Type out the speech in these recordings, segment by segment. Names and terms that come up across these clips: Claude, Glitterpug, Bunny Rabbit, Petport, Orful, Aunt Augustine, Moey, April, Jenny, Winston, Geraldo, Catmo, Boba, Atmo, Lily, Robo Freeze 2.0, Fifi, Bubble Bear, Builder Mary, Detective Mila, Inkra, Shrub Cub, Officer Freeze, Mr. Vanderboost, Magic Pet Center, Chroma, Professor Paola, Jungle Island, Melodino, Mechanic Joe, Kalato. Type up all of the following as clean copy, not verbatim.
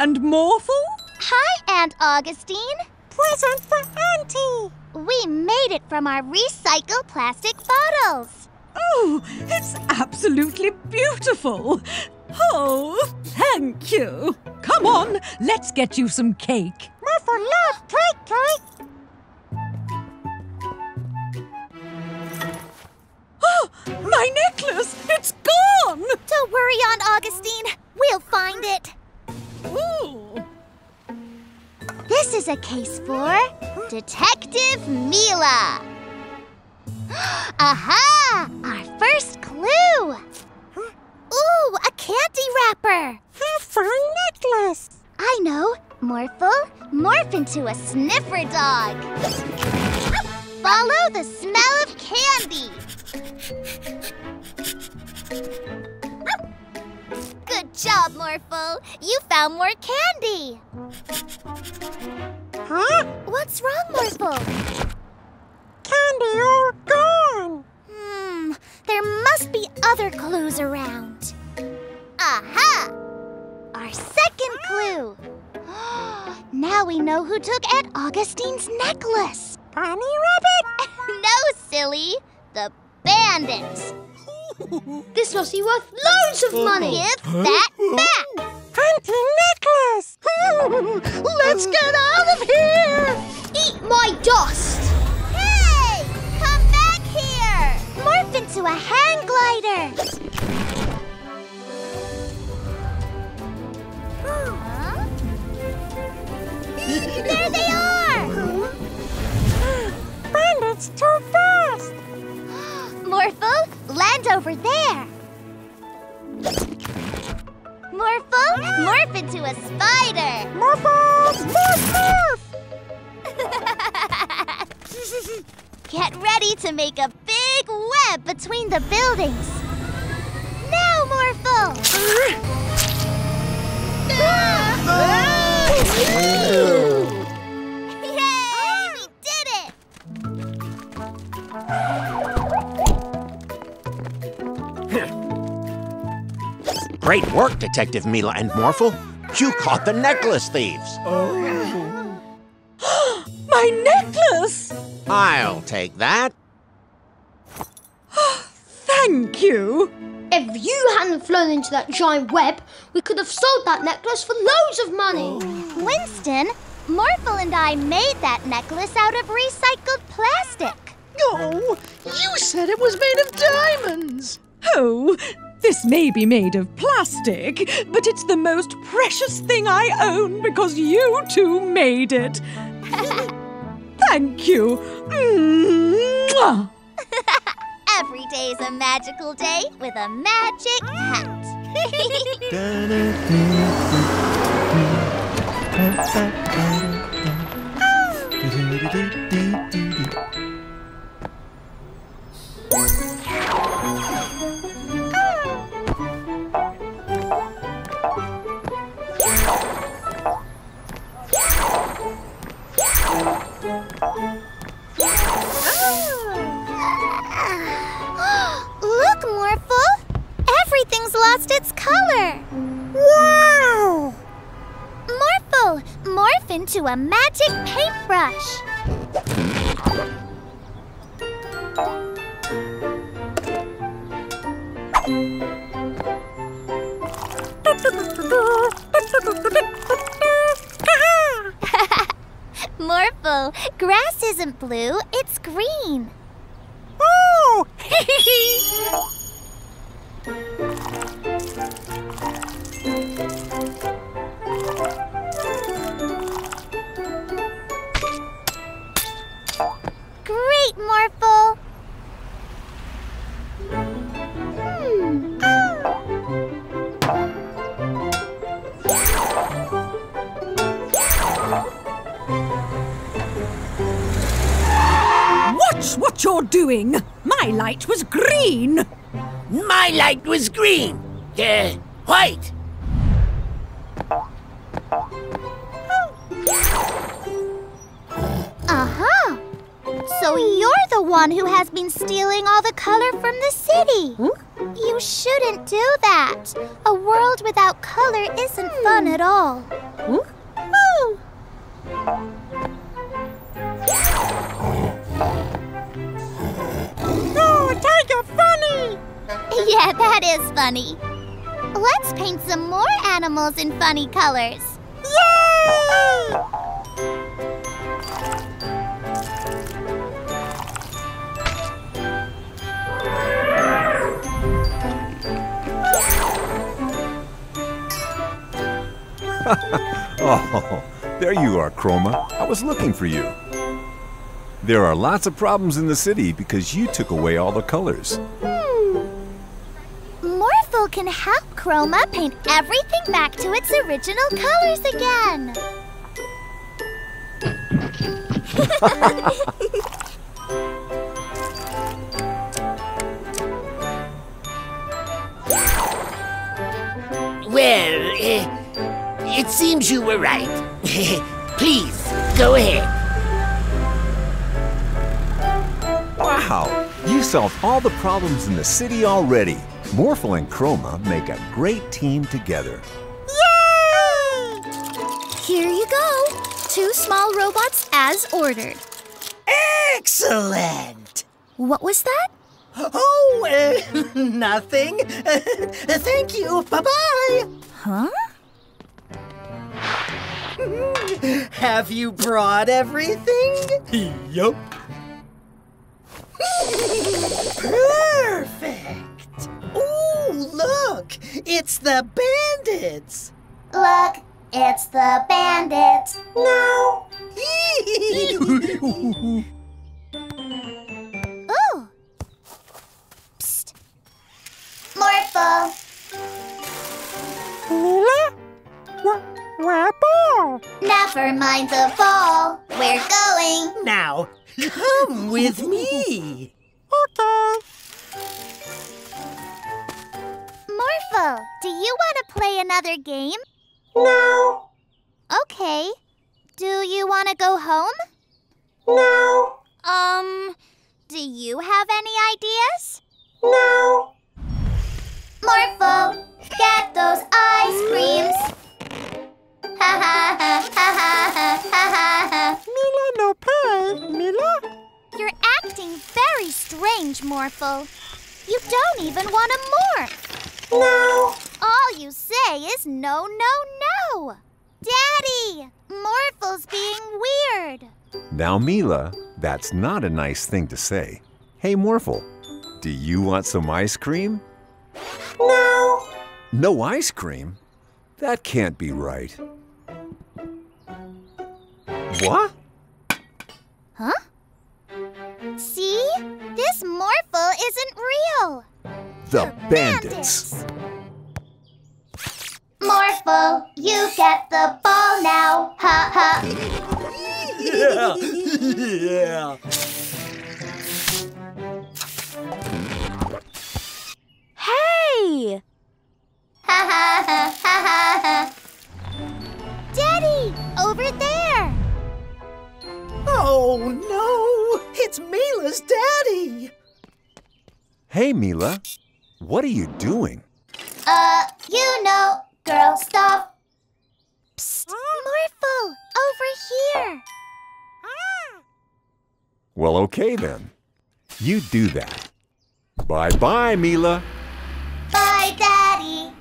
and Morphle? Hi, Aunt Augustine. Present for Auntie. We made it from our recycled plastic bottles. Oh, it's absolutely beautiful. Oh, thank you. Come on, let's get you some cake. Morphle love cake. Oh, my necklace! It's gone! Don't worry, Aunt Augustine. We'll find it. Ooh. This is a case for Detective Mila. Aha! Our first clue. Ooh, a candy wrapper. Have fun necklace. I know. Morphle, morph into a sniffer dog. Follow the smell of candy. Good job, Morphle. You found more candy. Huh? What's wrong, Morphle? Candy all gone. There must be other clues around. Aha! Our second clue. Now we know who took Aunt Augustine's necklace. Bunny Rabbit? No, silly. The bandits. This must be worth loads of money. Give that back. Auntie necklace. Let's get out of here. Eat my dust. Hey, come back here. Morph into a hang glider. Huh? There they are. Bandits too fast. Morphle, land over there. Morphle, morph into a spider. Morphle, morph, morph! Get ready to make a big web between the buildings. Now, Morphle! Yay! We did it! Great work, Detective Mila and Morphle. You caught the necklace thieves. Oh. My necklace! I'll take that. Thank you. If you hadn't flown into that giant web, we could have sold that necklace for loads of money. Winston, Morphle and I made that necklace out of recycled plastic. Oh, you said it was made of diamonds. Oh, this may be made of plastic, but it's the most precious thing I own because you two made it. Thank you. Every day's a magical day with a magic hat. Look, Morphle! Everything's lost its color. Wow! Morphle, morph into a magic paintbrush. Morphle, grass isn't blue, it's green. Oh! Great, Morphle. Watch what you're doing. My light was green. My light was green. White. Uh-huh. So you're the one who has been stealing all the color from the city. You shouldn't do that. A world without color isn't fun at all. Oh, Tiger, funny! Yeah, that is funny. Let's paint some more animals in funny colors. Yay! Oh, there you are, Chroma. I was looking for you. There are lots of problems in the city because you took away all the colors. Morphle can help Chroma paint everything back to its original colors again. Well, it seems you were right. Please, go ahead. Wow, you solved all the problems in the city already. Morphle and Chroma make a great team together. Yay! Here you go. 2 small robots as ordered. Excellent! What was that? Oh, nothing. Thank you. Bye-bye. Huh? Have you brought everything? Yup. Perfect. Ooh, look! It's the bandits! Look, it's the bandits! No! Ooh! Psst! Morphle! Mila? Where ball? Never mind the ball! We're going! Now, come with me! Okay! Morphle, do you want to play another game? No. Okay. Do you want to go home? No. Do you have any ideas? No. Morphle, get those ice creams. Ha ha ha ha ha ha ha. Mila no pay, Mila. You're acting very strange, Morphle. You don't even want to morph. No! All you say is no, no, no! Daddy! Morphle's being weird! Now, Mila, that's not a nice thing to say. Hey, Morphle, do you want some ice cream? No! No ice cream? That can't be right. What? Huh? See? This Morphle isn't real! The bandits. Morphle, you get the ball now. Ha ha. Yeah. Yeah. Hey! Ha ha ha ha ha. Daddy, over there. Oh no! It's Mila's daddy. Hey, Mila. What are you doing? You know, girl, stop. Psst, Morphle, over here. Well, okay then. You do that. Bye-bye, Mila. Bye, Daddy.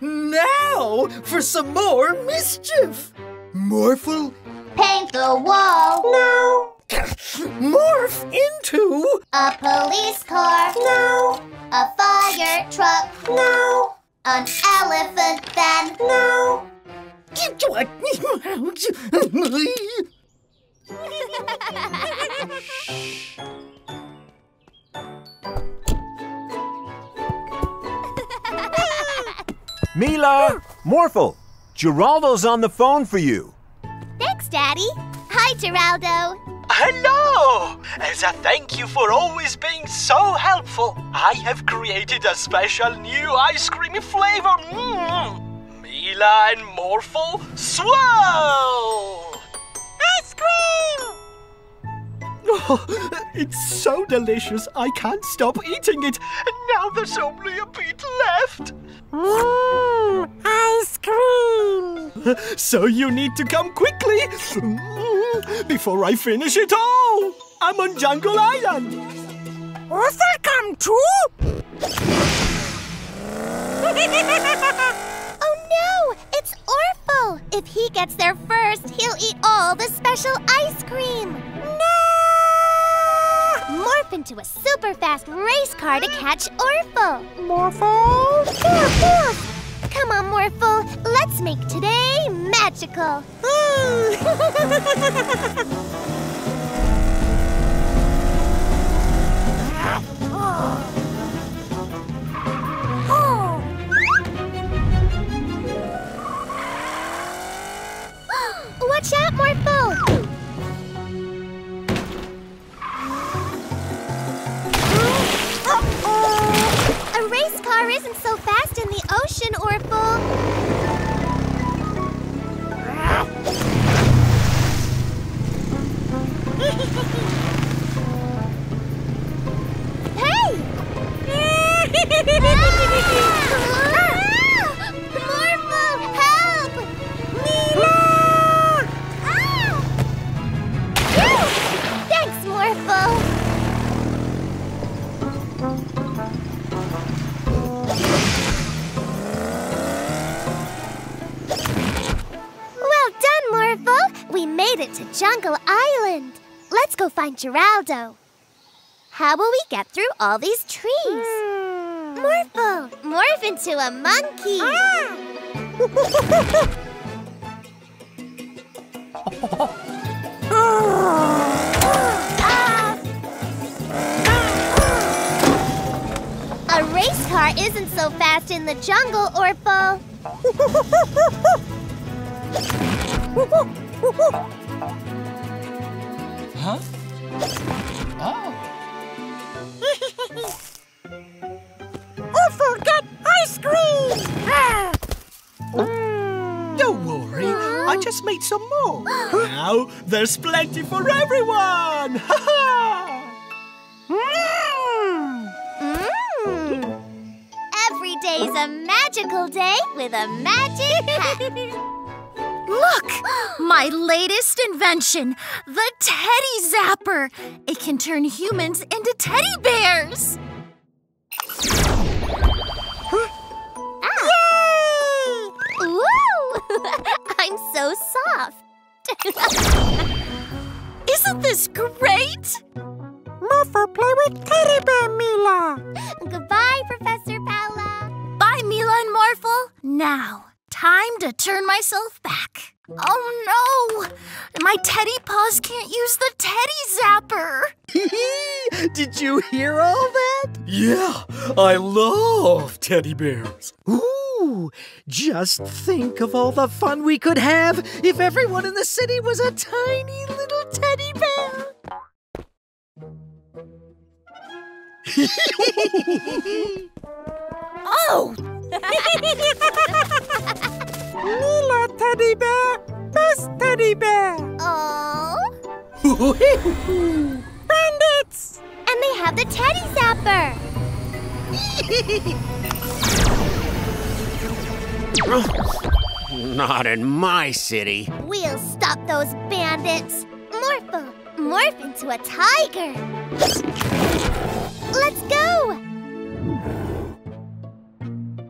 Now for some more mischief. Morphle. Paint the wall. No. Morph into... a police car. No. A fire truck. No. An elephant then. No. Mila! Morphle! Geraldo's on the phone for you. Thanks, Daddy. Hi, Geraldo. Hello! As a thank you for always being so helpful, I have created a special new ice creamy flavor. Mila and Morphle, swirl! Ice cream! Oh, it's so delicious, I can't stop eating it. And now there's only a bit left. Mmm, ice cream. So you need to come quickly before I finish it all. I'm on Jungle Island. Will that come true? No, it's Orful. If he gets there first, he'll eat all the special ice cream. No! Morph into a super fast race car to catch Orful. Morphle? Morphle! Come on, Morphle. Let's make today magical. Watch out, Morphle! Uh-oh. A race car isn't so fast in the ocean, Orful. Hey! Ah! Morphle, help! Mila! Well done, Morphle. We made it to Jungle Island. Let's go find Geraldo. How will we get through all these trees? Morphle, morph into a monkey. Ah. A race car isn't so fast in the jungle, Orful. Huh? Oh. Orful got ice cream! Ah. Don't worry, I just made some more. Now there's plenty for everyone! Ha ha! Every day's a magical day with a magic hat. Look! My latest invention, the Teddy Zapper. It can turn humans into teddy bears. Huh? Ah. Yay! Woo! I'm so soft. Isn't this great? Morphle, play with Teddy Bear, Mila. Goodbye, Professor Paola. Bye, Mila and Morphle. Now, time to turn myself back. Oh, no. My teddy paws can't use the Teddy Zapper. Did you hear all that? Yeah, I love teddy bears. Ooh, just think of all the fun we could have if everyone in the city was a tiny little teddy bear. Oh! Mila teddy bear, best teddy bear. Oh! Bandits! And they have the Teddy Zapper. Not in my city. We'll stop those bandits. Morphle, morph into a tiger. Let's go!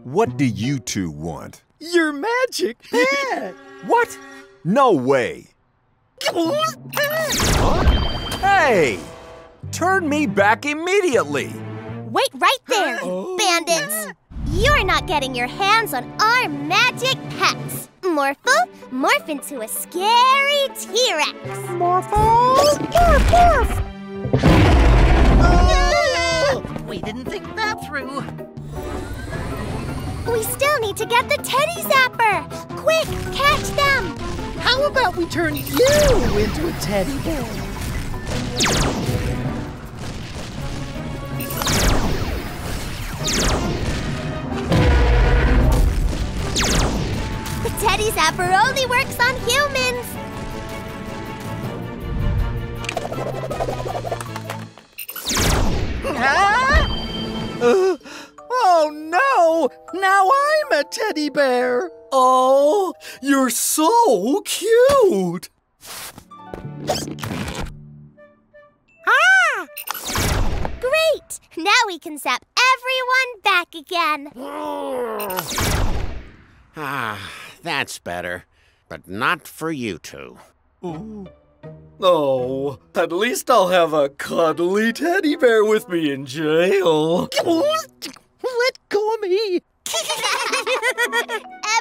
What do you two want? Your magic pet! What? No way! Huh? Hey! Turn me back immediately! Wait right there, bandits! You're not getting your hands on our magic pets! Morphle, morph into a scary T-Rex! Morphle, morph! We didn't think that through. We still need to get the Teddy Zapper. Quick, catch them. How about we turn you into a teddy bear? The Teddy Zapper only works on humans. Oh no! Now I'm a teddy bear! Oh, you're so cute! Ah! Great! Now we can zap everyone back again. Ah, that's better. But not for you two. Ooh. Oh, at least I'll have a cuddly teddy bear with me in jail. Let go of me.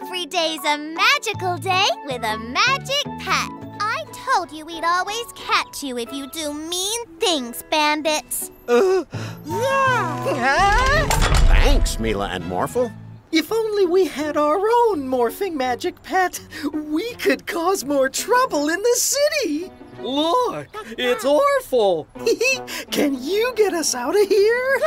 Every day's a magical day with a magic pet. I told you we'd always catch you if you do mean things, Bambits. Thanks, Mila and Morphle. If only we had our own morphing magic pet, we could cause more trouble in the city. Look, it's Orful. Can you get us out of here?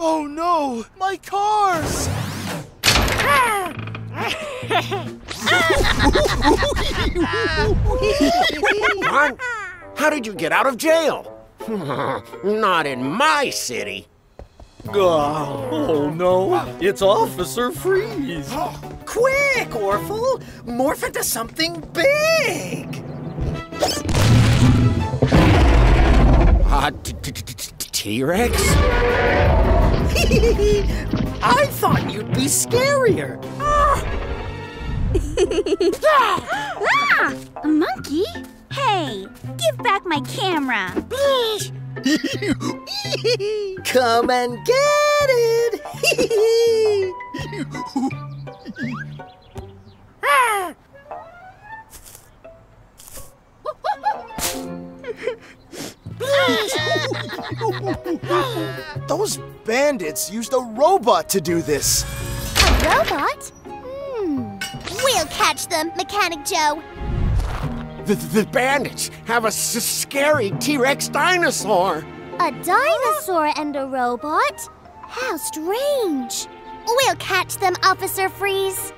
Oh no, my cars! Ron, how did you get out of jail? Not in my city. Oh no, it's Officer Freeze. Quick, Orful, morph into something big. T-Rex? I thought you'd be scarier. Ah! A monkey? Hey, give back my camera. Come and get it. Ah! Those bandits used a robot to do this. A robot? We'll catch them, Mechanic Joe. The bandits have a scary T-Rex dinosaur. A dinosaur and a robot? How strange. We'll catch them, Officer Freeze.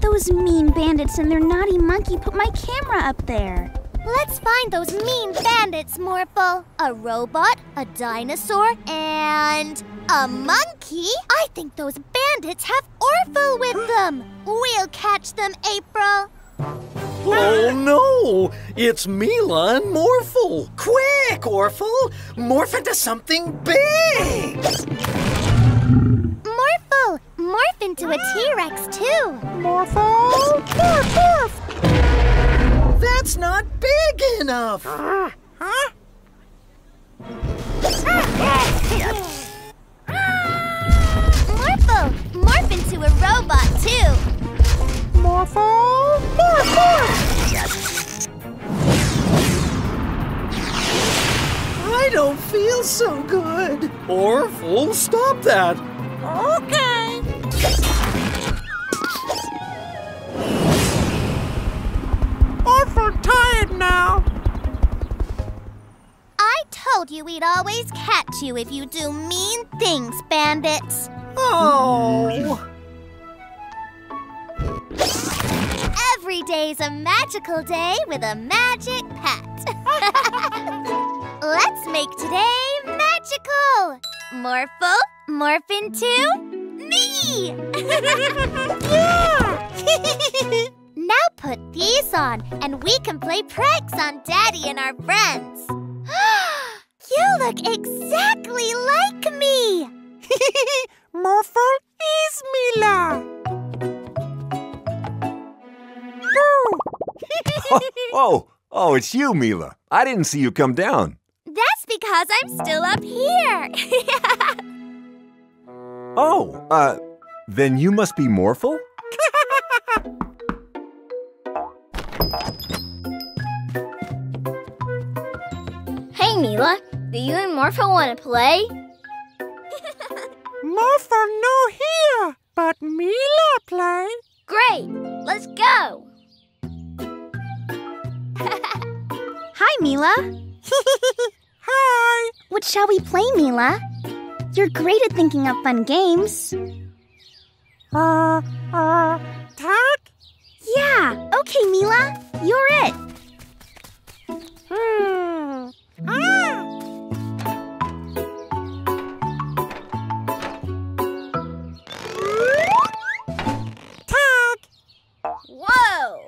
Those mean bandits and their naughty monkey put my camera up there. Let's find those mean bandits, Morphle. A robot, a dinosaur, and a monkey? I think those bandits have Orful with them. We'll catch them, April. Oh no! It's Mila and Morphle. Quick, Orful! Morph into something big! Morphle! Morph into a T-Rex too! Morphle! Morph, morph! That's not big enough! Huh? Morphle! Morph into a robot too! Morphle! Morph, morph! I don't feel so good! Orful, stop that! Okay. Awful tired now. I told you we'd always catch you if you do mean things, bandits. Oh. Every day's a magical day with a magic pet. Let's make today magical. Morphle, morph into me! Yeah! Now put these on, and we can play pranks on Daddy and our friends. You look exactly like me! Morphle is Mila! Oh, it's you, Mila. I didn't see you come down. That's because I'm still up here. Then you must be Morphle? Hey, Mila, do you and Morphle want to play? Morphle no here, but Mila play. Great, let's go. Hi, Mila. Hi! What shall we play, Mila? You're great at thinking up fun games. Tag? Yeah, okay, Mila, you're it. Tag! Whoa!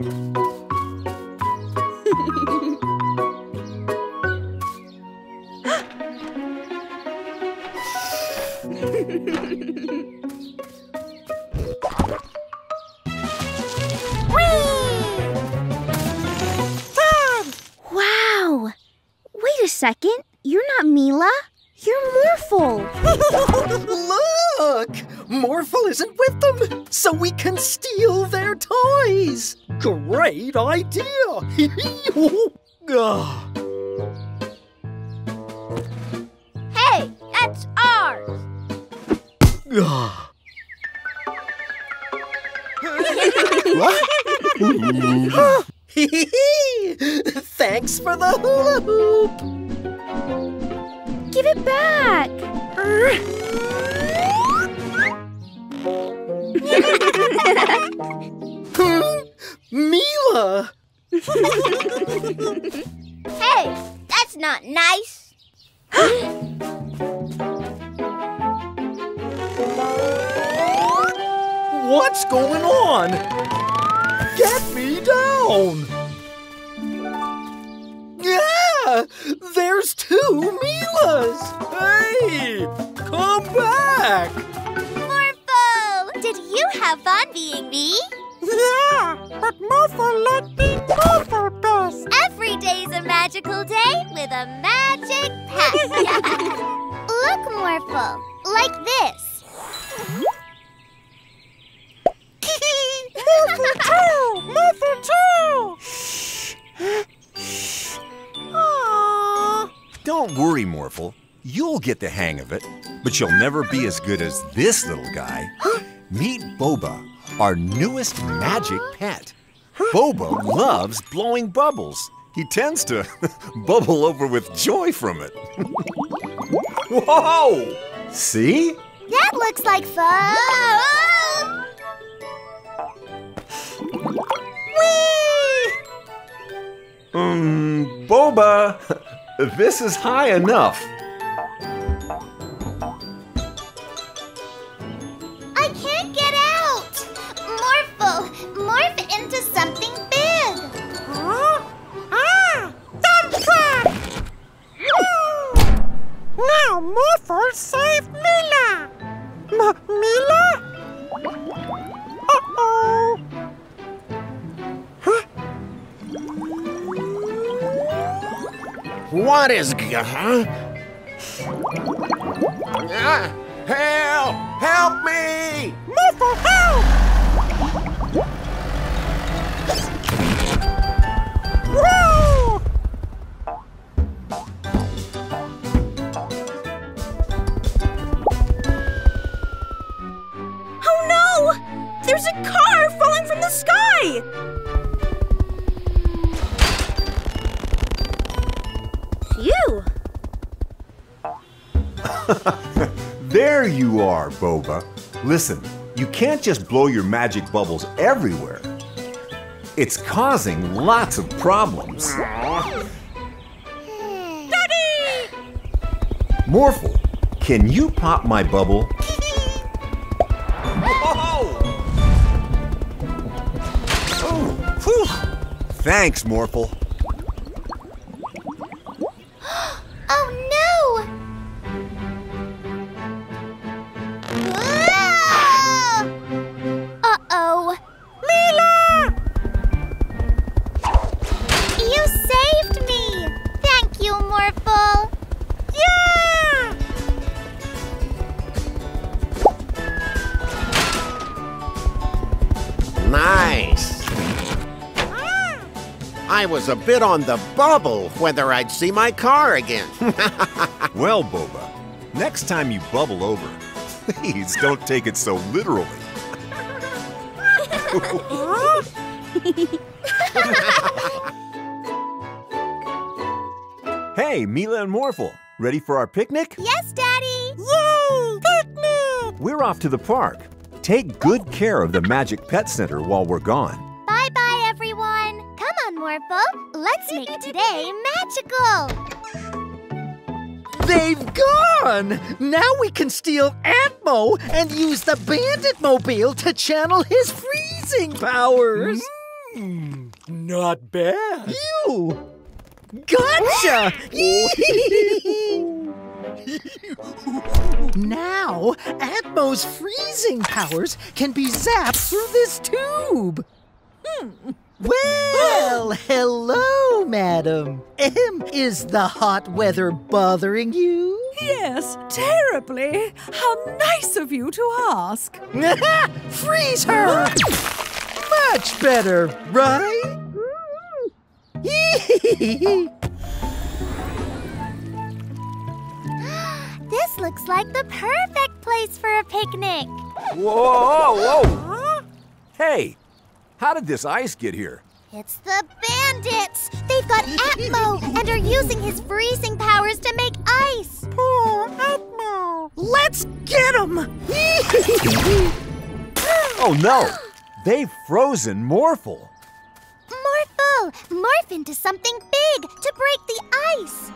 Second, you're not Mila, you're Morphle. Look! Morphle isn't with them, so we can steal their toys. Great idea! Hey, that's ours! What? Thanks for the hula hoop! Give it back! Mila! Hey, that's not nice! What's going on? Get me down! Yeah! There's two Milas! Hey! Come back! Morphle! Did you have fun being me? Yeah! But Morphle let me Morphle best! Every day's a magical day with a magic pet! Look, Morphle! Like this! Morphle too! Morphle too! Shh! Aww. Don't worry, Morphle. You'll get the hang of it, but you'll never be as good as this little guy. Meet Boba, our newest magic pet. Boba loves blowing bubbles. He tends to bubble over with joy from it. Whoa! See? That looks like fun! Whee! Boba, this is high enough. I can't get out. Morphle, morph into something big. Huh? Ah, dump truck! Now Morphle save Mila. Mila? Uh-oh. Huh? What is... huh? Help! Help me! Morphle, help! Whoa! Oh no! There's a car falling from the sky! You. There you are, Boba. Listen, you can't just blow your magic bubbles everywhere. It's causing lots of problems. Daddy! Morphle, can you pop my bubble? Oh, whew. Thanks, Morphle. Was a bit on the bubble whether I'd see my car again. Well, Boba, next time you bubble over, please don't take it so literally. Hey, Mila and Morphle, ready for our picnic? Yes, Daddy! Yay! Picnic! We're off to the park. Take good care of the Magic Pet Center while we're gone. Bye-bye, everyone. Come on, Morphle. Let's make today magical. They've gone! Now we can steal Atmo and use the Bandit Mobile to channel his freezing powers. Mm, not bad. You! Gotcha! Now, Atmo's freezing powers can be zapped through this tube. Well, hello, madam. Is the hot weather bothering you? Yes, terribly. How nice of you to ask. Freeze her! Much better, right? This looks like the perfect place for a picnic. Whoa, whoa! Hey, how did this ice get here? It's the bandits! They've got Atmo and are using his freezing powers to make ice! Poor Atmo! Let's get him! Oh no! They've frozen Morphle! Morphle! Morph into something big to break the ice!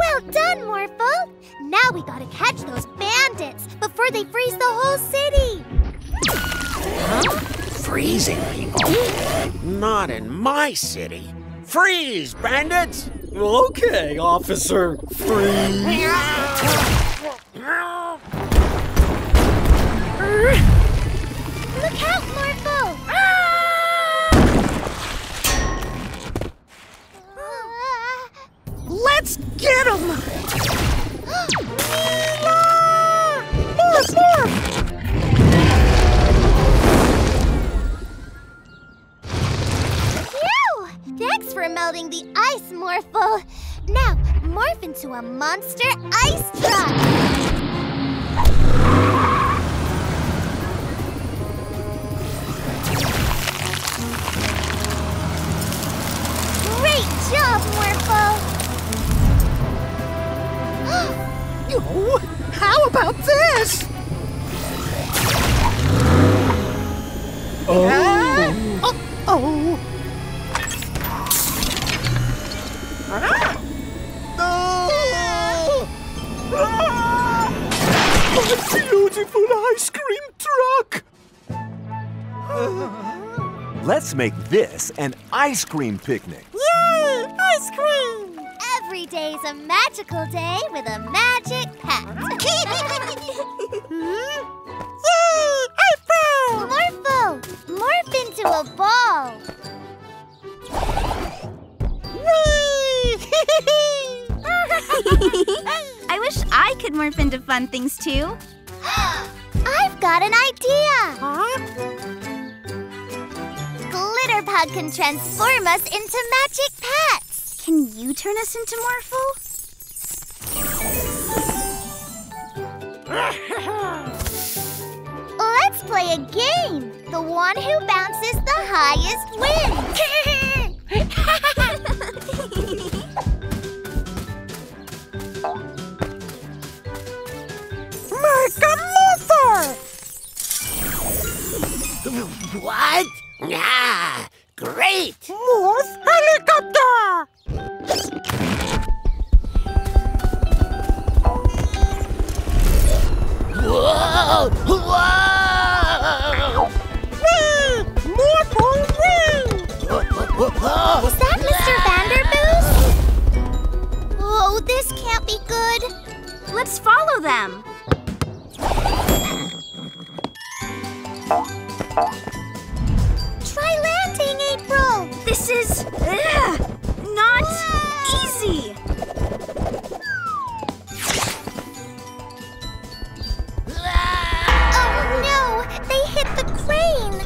Well done, Morphle! Now we gotta catch those bandits before they freeze the whole city! Huh? Freezing people? Not in my city! Freeze, bandits! Okay, Officer Freeze! Look out, Morphle! Let's get him! Mila! Morph, morph! Phew! Thanks for melting the ice, Morphle. Now, morph into a monster ice truck. Great job, Morphle! Oh, how about this? Oh. Uh-oh. Ah. Oh. Ah. My beautiful ice cream truck. Let's make this an ice cream picnic. Yay, ice cream. Every day's a magical day with a magic pet. Yay! April! Morphle! Morph into a ball. I wish I could morph into fun things too. I've got an idea. Huh? Glitterpug can transform us into magic pets. Can you turn us into Morphle? Let's play a game. The one who bounces the highest wins. Make a Morphle! What? Ah, great! Morph helicopter! Whoa! Whoa! Whee! Morphle, whee! Is that Mr. Vanderboost? Oh, this can't be good. Let's follow them. Try landing, April. This is... not easy! Oh no! They hit the crane!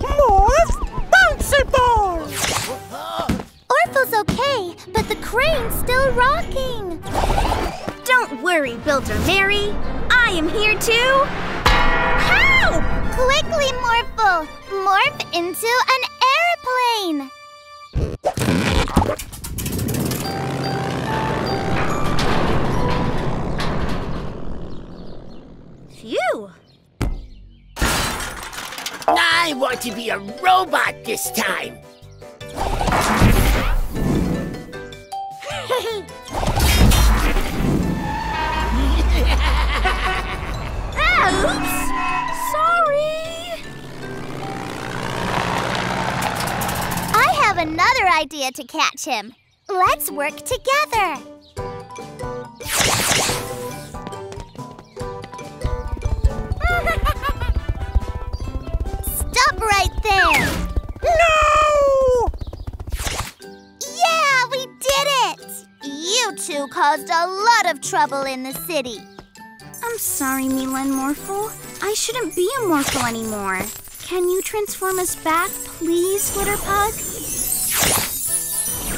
Morph bouncy ball! Orphel's okay, but the crane's still rocking! Don't worry, Builder Mary! I am here too! How? Quickly, Morphle! Morph into an airplane! I want to be a robot this time. Oops! Sorry! I have another idea to catch him. Let's work together. Stop right there! No! Yeah, we did it! You two caused a lot of trouble in the city. I'm sorry, Mila and Morphle. I shouldn't be a Morphle anymore. Can you transform us back, please, Glitterpug?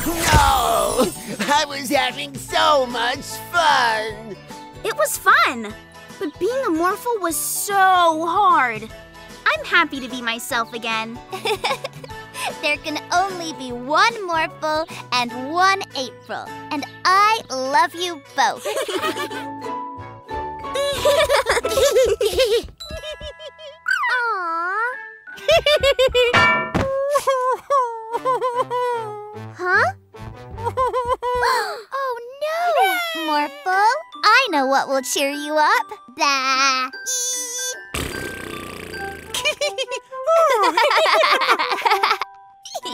No! I was having so much fun! It was fun, but being a Morphle was so hard. I'm happy to be myself again. There can only be one Morphle and one April, and I love you both. Aww. Huh? Oh no, Morphle! I know what will cheer you up. Bah.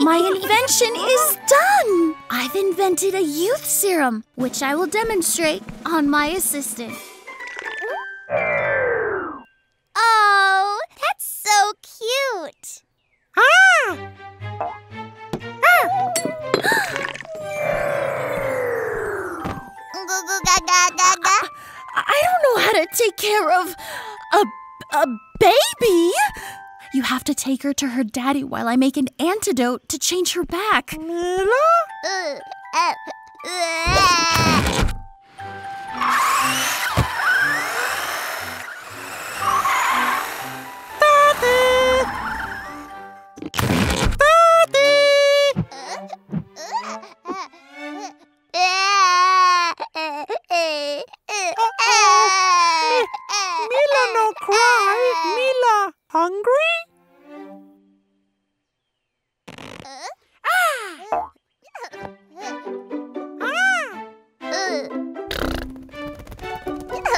My invention is done. I've invented a youth serum, which I will demonstrate on my assistant. Oh, that's so cute! Ah! Ah! I don't know how to take care of a baby! You have to take her to her daddy while I make an antidote to change her back. Mila? Mila, no cry. Mila, hungry? Ah! Mila!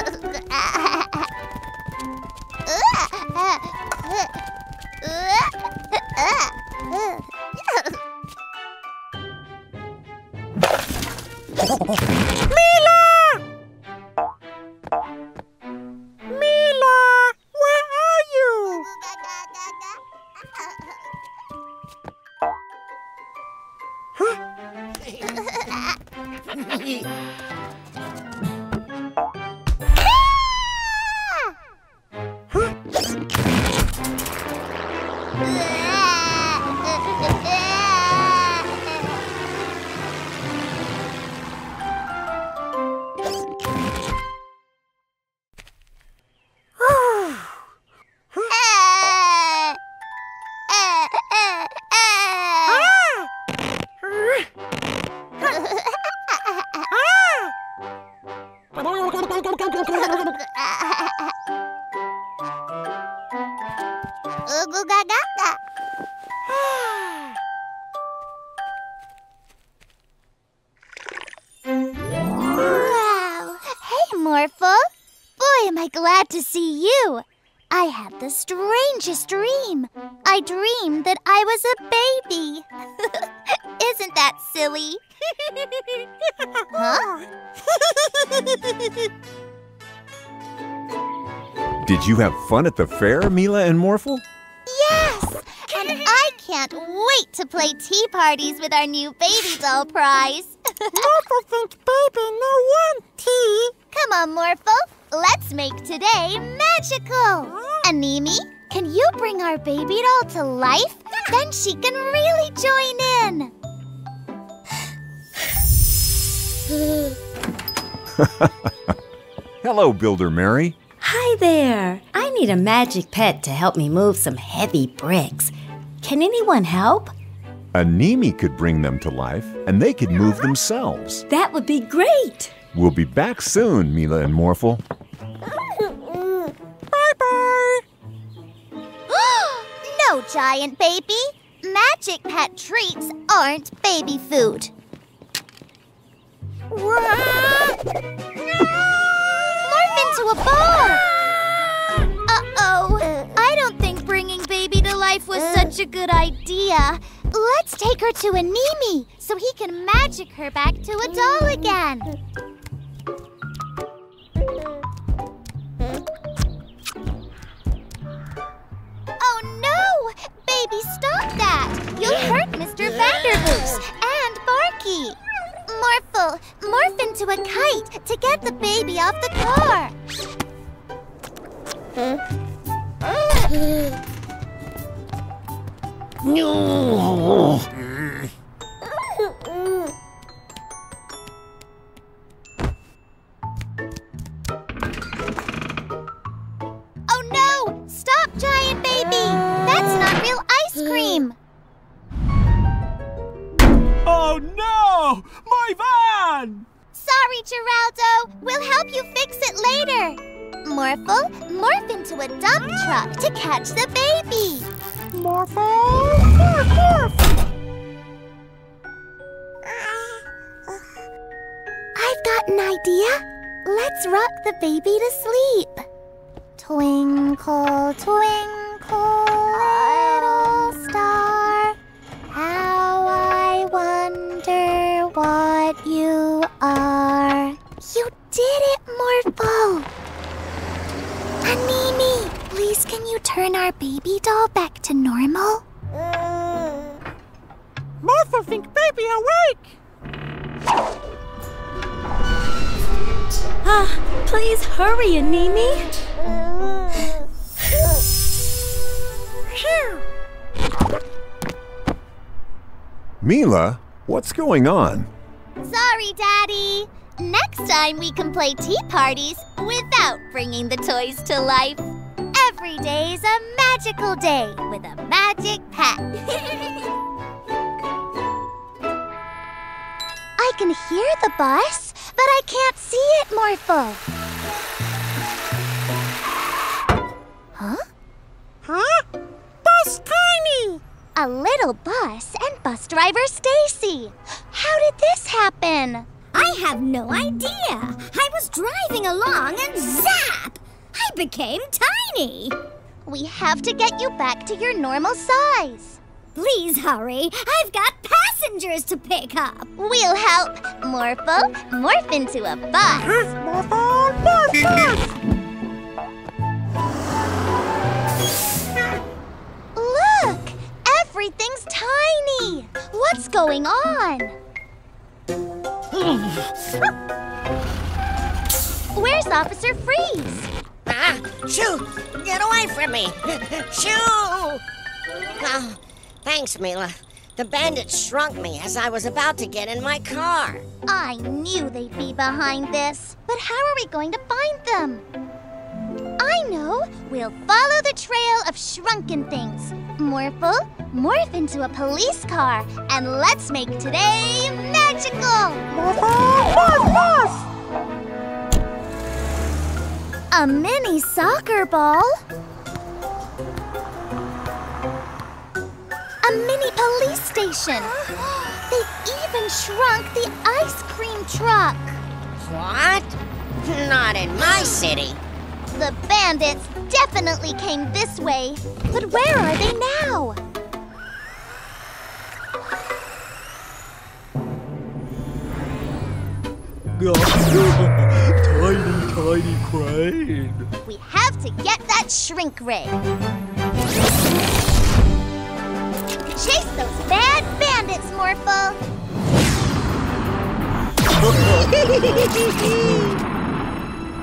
Mila, where are you? Huh? Huh? Strangest dream. I dreamed that I was a baby. Isn't that silly? Huh? Did you have fun at the fair, Mila and Morphle? Yes! And I can't wait to play tea parties with our new baby doll prize. Morphle thinks baby no one tea. Come on, Morphle. Let's make today magical. Animi, can you bring our baby doll to life? Then she can really join in. Hello, Builder Mary. Hi there. I need a magic pet to help me move some heavy bricks. Can anyone help? Animi could bring them to life, and they could move themselves. That would be great. We'll be back soon, Mila and Morphle. Bye-bye. no, giant baby. Magic pet treats aren't baby food. Morph into a ball! Uh-oh. I don't think bringing baby to life was such a good idea. Let's take her to Animi so he can magic her back to a doll again. Oh no! Baby, stop that! You'll hurt Mr. Vanderboost and Barky. Morphle, morph into a kite to get the baby off the car. No. Oh no! Stop, giant baby! That's not real ice cream! Oh no! My van! Sorry, Geraldo. We'll help you fix it later. Morphle, morph into a dump truck to catch the baby. Morphle, morph, morph. I've got an idea. Let's rock the baby to sleep. Twinkle, twinkle, little star, how I wonder what you are. You did it, Morphle. Animi, please can you turn our baby doll back to normal? Morphle, think baby awake! Please hurry, Animi! Mila, what's going on? Sorry, Daddy! Next time we can play tea parties without bringing the toys to life. Every day's a magical day with a magic pet. I can hear the bus, but I can't see it, Morphle. Huh? Huh? Bus Tiny! A little bus and bus driver Stacy. How did this happen? I have no idea. I was driving along and zap! I became tiny. We have to get you back to your normal size. Please hurry. I've got passengers to pick up. We'll help. Morphle, morph into a bus. Morphle, morph, morph. Look! Everything's tiny. What's going on? Where's Officer Freeze? Ah, shoo! Get away from me! Shoo! Oh, thanks, Mila. The bandits shrunk me as I was about to get in my car. I knew they'd be behind this. But how are we going to find them? I know! We'll follow the trail of shrunken things. Morphle, morph into a police car, and let's make today magical! Morphle, morph, morph! A mini soccer ball. A mini police station. They've even shrunk the ice cream truck. What? Not in my city. The bandits definitely came this way. But where are they now? Tiny, tiny crane. We have to get that shrink ray. Chase those bad bandits, Morphle.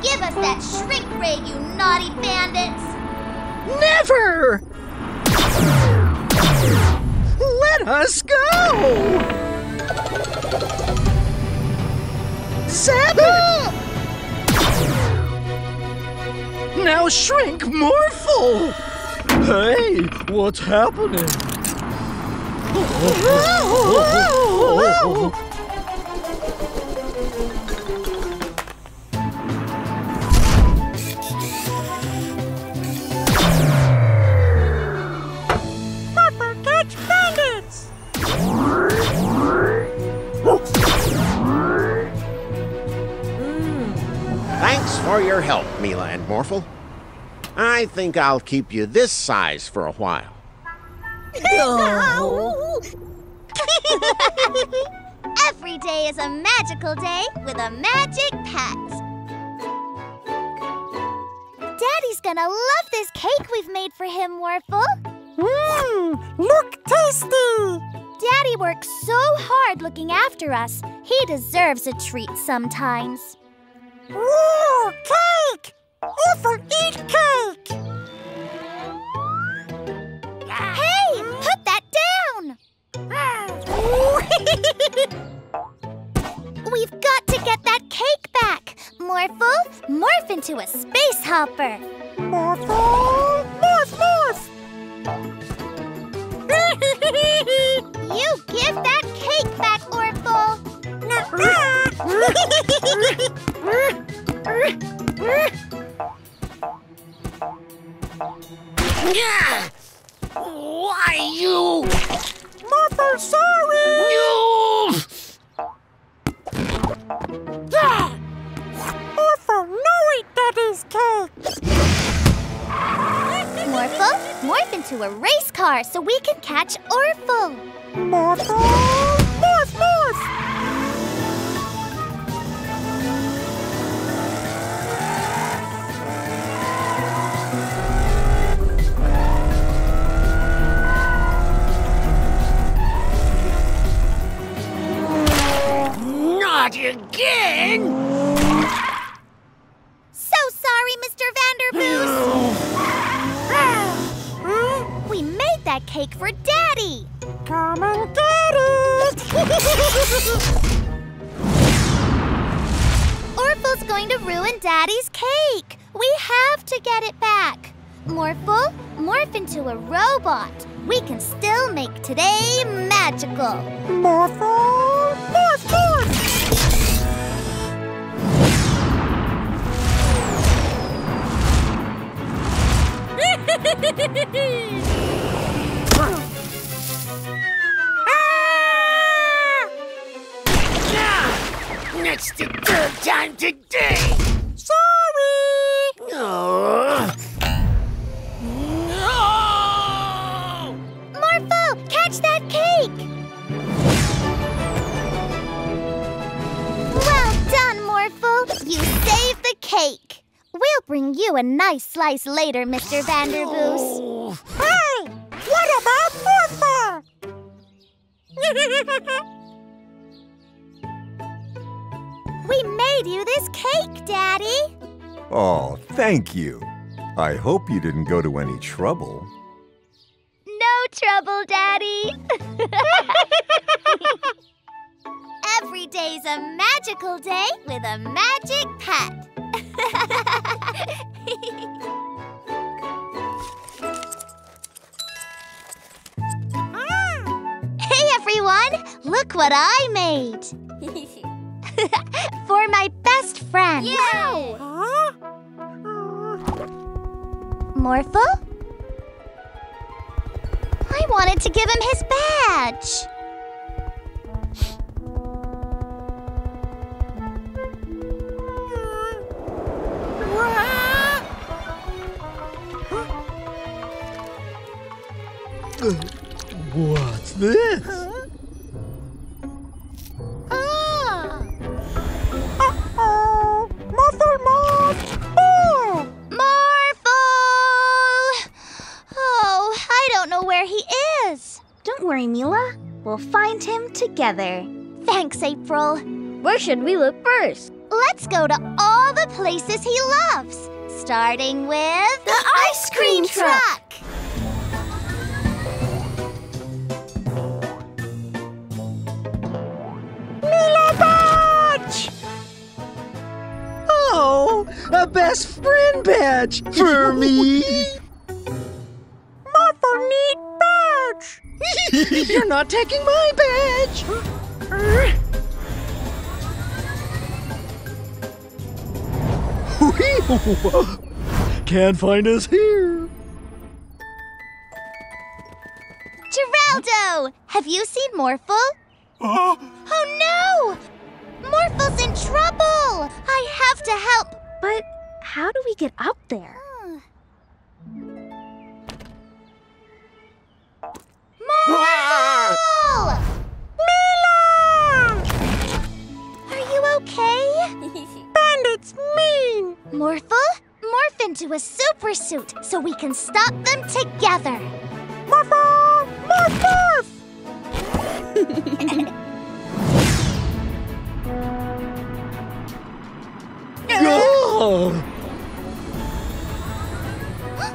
Give us that shrink ray, you naughty bandits! Never! Let us go! Zap it! Now shrink Morphle! Hey, what's happening? Whoa! Thanks for your help, Mila and Morphle. I think I'll keep you this size for a while. No. Every day is a magical day with a magic pet. Daddy's gonna love this cake we've made for him, Morphle. Mmm, look tasty! Daddy works so hard looking after us. He deserves a treat sometimes. Ooh, cake! Overeat cake! Hey, put that down! We've got to get that cake back. Morphle, morph into a space hopper. Morphle, morph, morph! You give that cake back, Morphle. Why you? Morphle, sorry! You! Morphle, no eat Daddy's cake! Morphle, morph into a race car so we can catch Orphle! Morphle, morph, morph! Not again! So sorry, Mr. Vanderboost! We made that cake for Daddy! Come and get it! Orphle's going to ruin Daddy's cake! We have to get it back! Morphle, morph into a robot! We can still make today magical! Morphle, morph, morph! It's the third time today! Sorry! No! No! Morphle, catch that cake! Well done, Morphle! You saved the cake! We'll bring you a nice slice later, Mr. Vanderboost. Hey! What about Morphle? We made you this cake, Daddy. Oh, thank you. I hope you didn't go to any trouble. No trouble, Daddy. Every day's a magical day with a magic pet. Hey everyone, look what I made! For my best friend! Wow! Huh? Morphle? I wanted to give him his badge! What's this? Huh? Ah! Uh-oh! Morphle, morph! Oh! Morphle! Oh, I don't know where he is. Don't worry, Mila. We'll find him together. Thanks, April. Where should we look first? Let's go to all the places he loves, starting with... The ice cream truck! A best friend badge for me. Morphle need badge. You're not taking my badge. Can't find us here. Geraldo, have you seen Morphle? Oh no! Morphle's in trouble. I have to help. But how do we get up there? Mila! Are you okay? Bandits mean! Morphle, morph into a super suit so we can stop them together! Morph! Morph! Morph! No!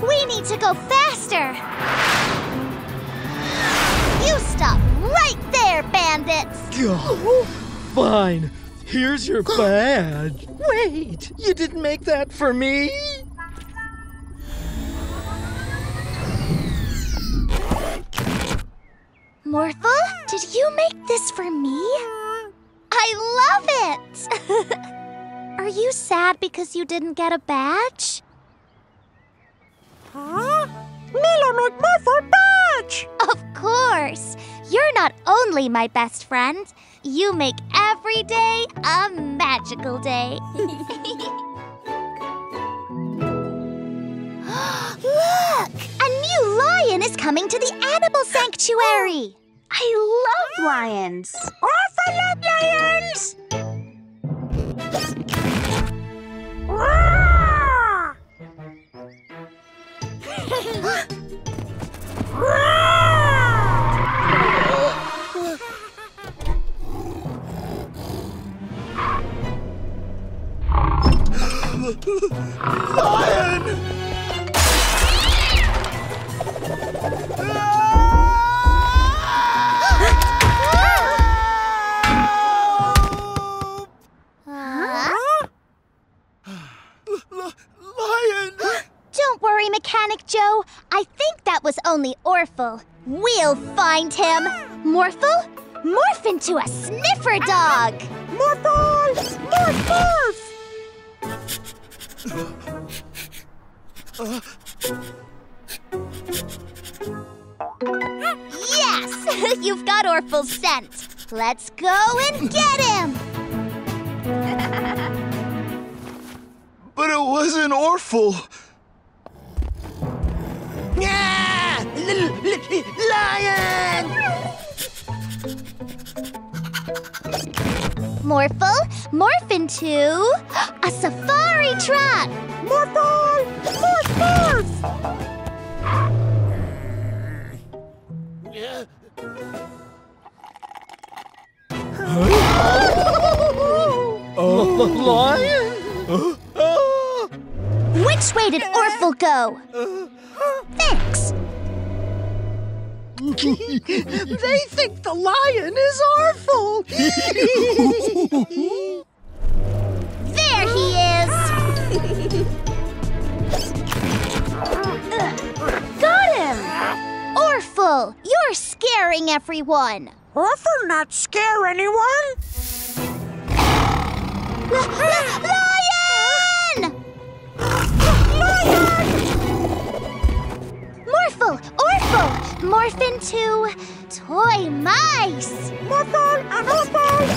We need to go faster! You stop right there, bandits! Oh, fine. Here's your badge. Wait, you didn't make that for me? Morphle, did you make this for me? I love it! Are you sad because you didn't get a badge? Huh? Mila made Morphle a badge! Of course! You're not only my best friend, you make every day a magical day. Look! A new lion is coming to the animal sanctuary! I love lions! I love lions! Lion! Mechanic Joe, I think that was only Orful. We'll find him. Morphle, morph into a sniffer dog. Morphle, morph. Yes, you've got Orful's scent. Let's go and get him. But it wasn't Orful. Yeah! Lion! Morphle, morph into a safari truck! Morphle! Morph, morph! Lion? Which way did Orful go? Thanks! They think the lion is Orful! There he is! Got him! Orful, you're scaring everyone! Orful not scare anyone! Lion! Morphle! Orful! Morph into toy mice! Morphle and Orful!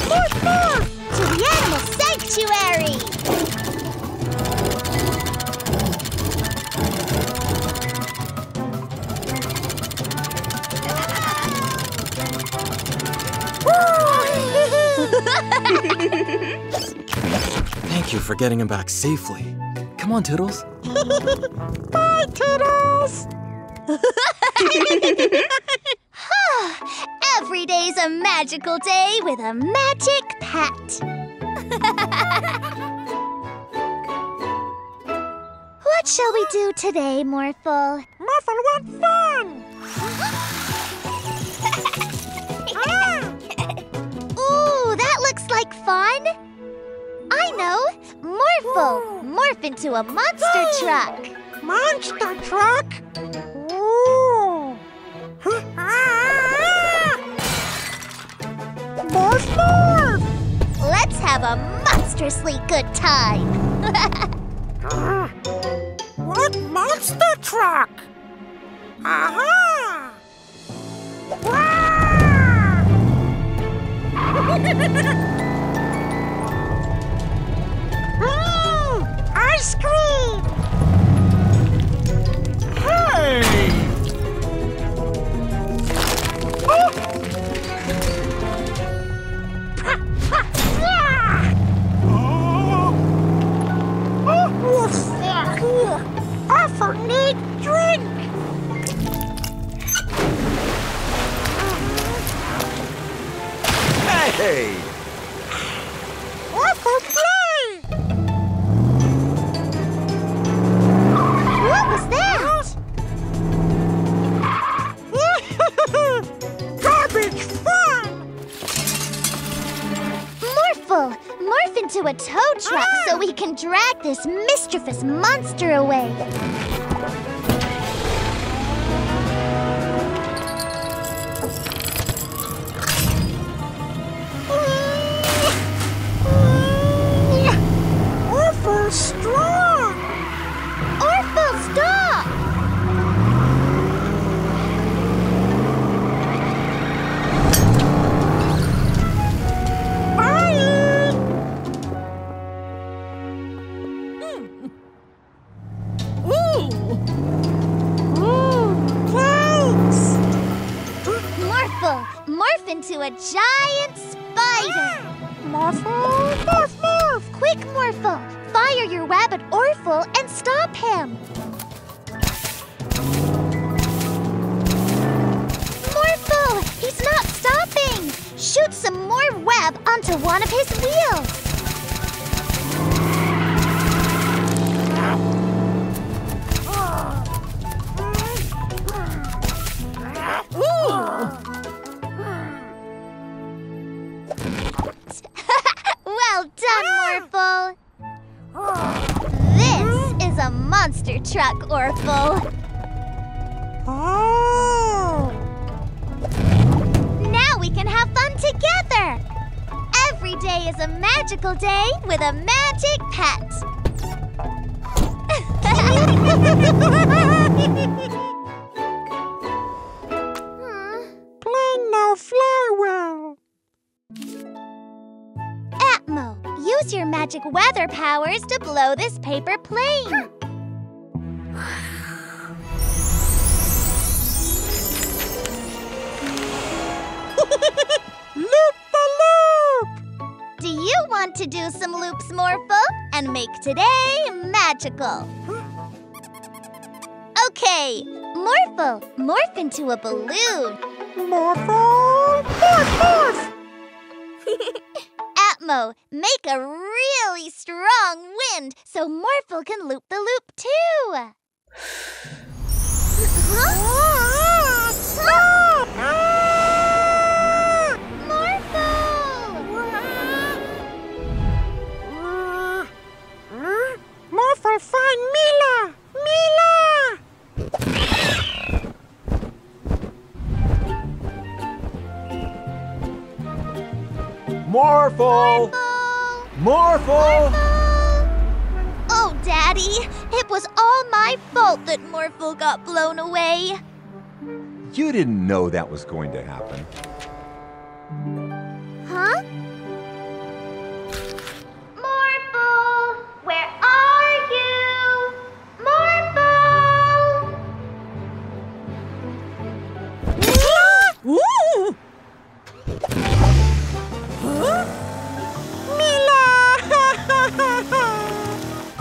Morph, morph! To the animal sanctuary! Thank you for getting him back safely. Come on, Toodles. Bye, Toodles! Every day's a magical day with a magic pet. What shall we do today, Morphle? Morphle wants fun! Ooh, that looks like fun. I know. Morphle, morph into a monster truck. Monster truck? Morph, morph! Let's have a monstrously good time. What monster truck? Aha! for me drink. Hey! Waffle play! What was that? Garbage fun! Morphle, morph into a tow truck so we can drag this mischievous monster away. To blow this paper plane. Loop the loop! Do you want to do some loops, Morphle, and make today magical? Okay, Morphle, morph into a balloon. Morphle, morph, morph! Atmo, make a really strong wind so Morphle can loop the loop too. Morphle! Morphle, find Mila! Mila! Morphle! Morphle! Oh, Daddy, it was all my fault that Morphle got blown away. You didn't know that was going to happen. Huh? Morphle, where are you? Morphle! Ooh! Huh? Mila!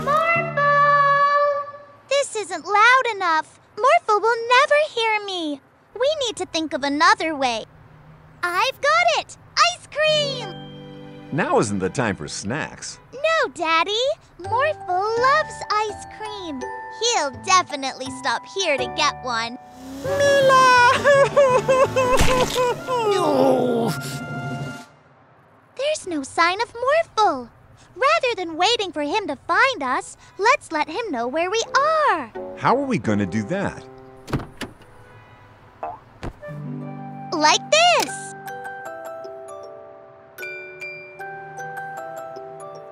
Morphle! This isn't loud enough. Morphle will never hear me. We need to think of another way. I've got it! Ice cream! Now isn't the time for snacks. No, Daddy. Morphle loves ice cream. He'll definitely stop here to get one. Mila! No! There's no sign of Morphle. Rather than waiting for him to find us, let's let him know where we are. How are we going to do that? Like this.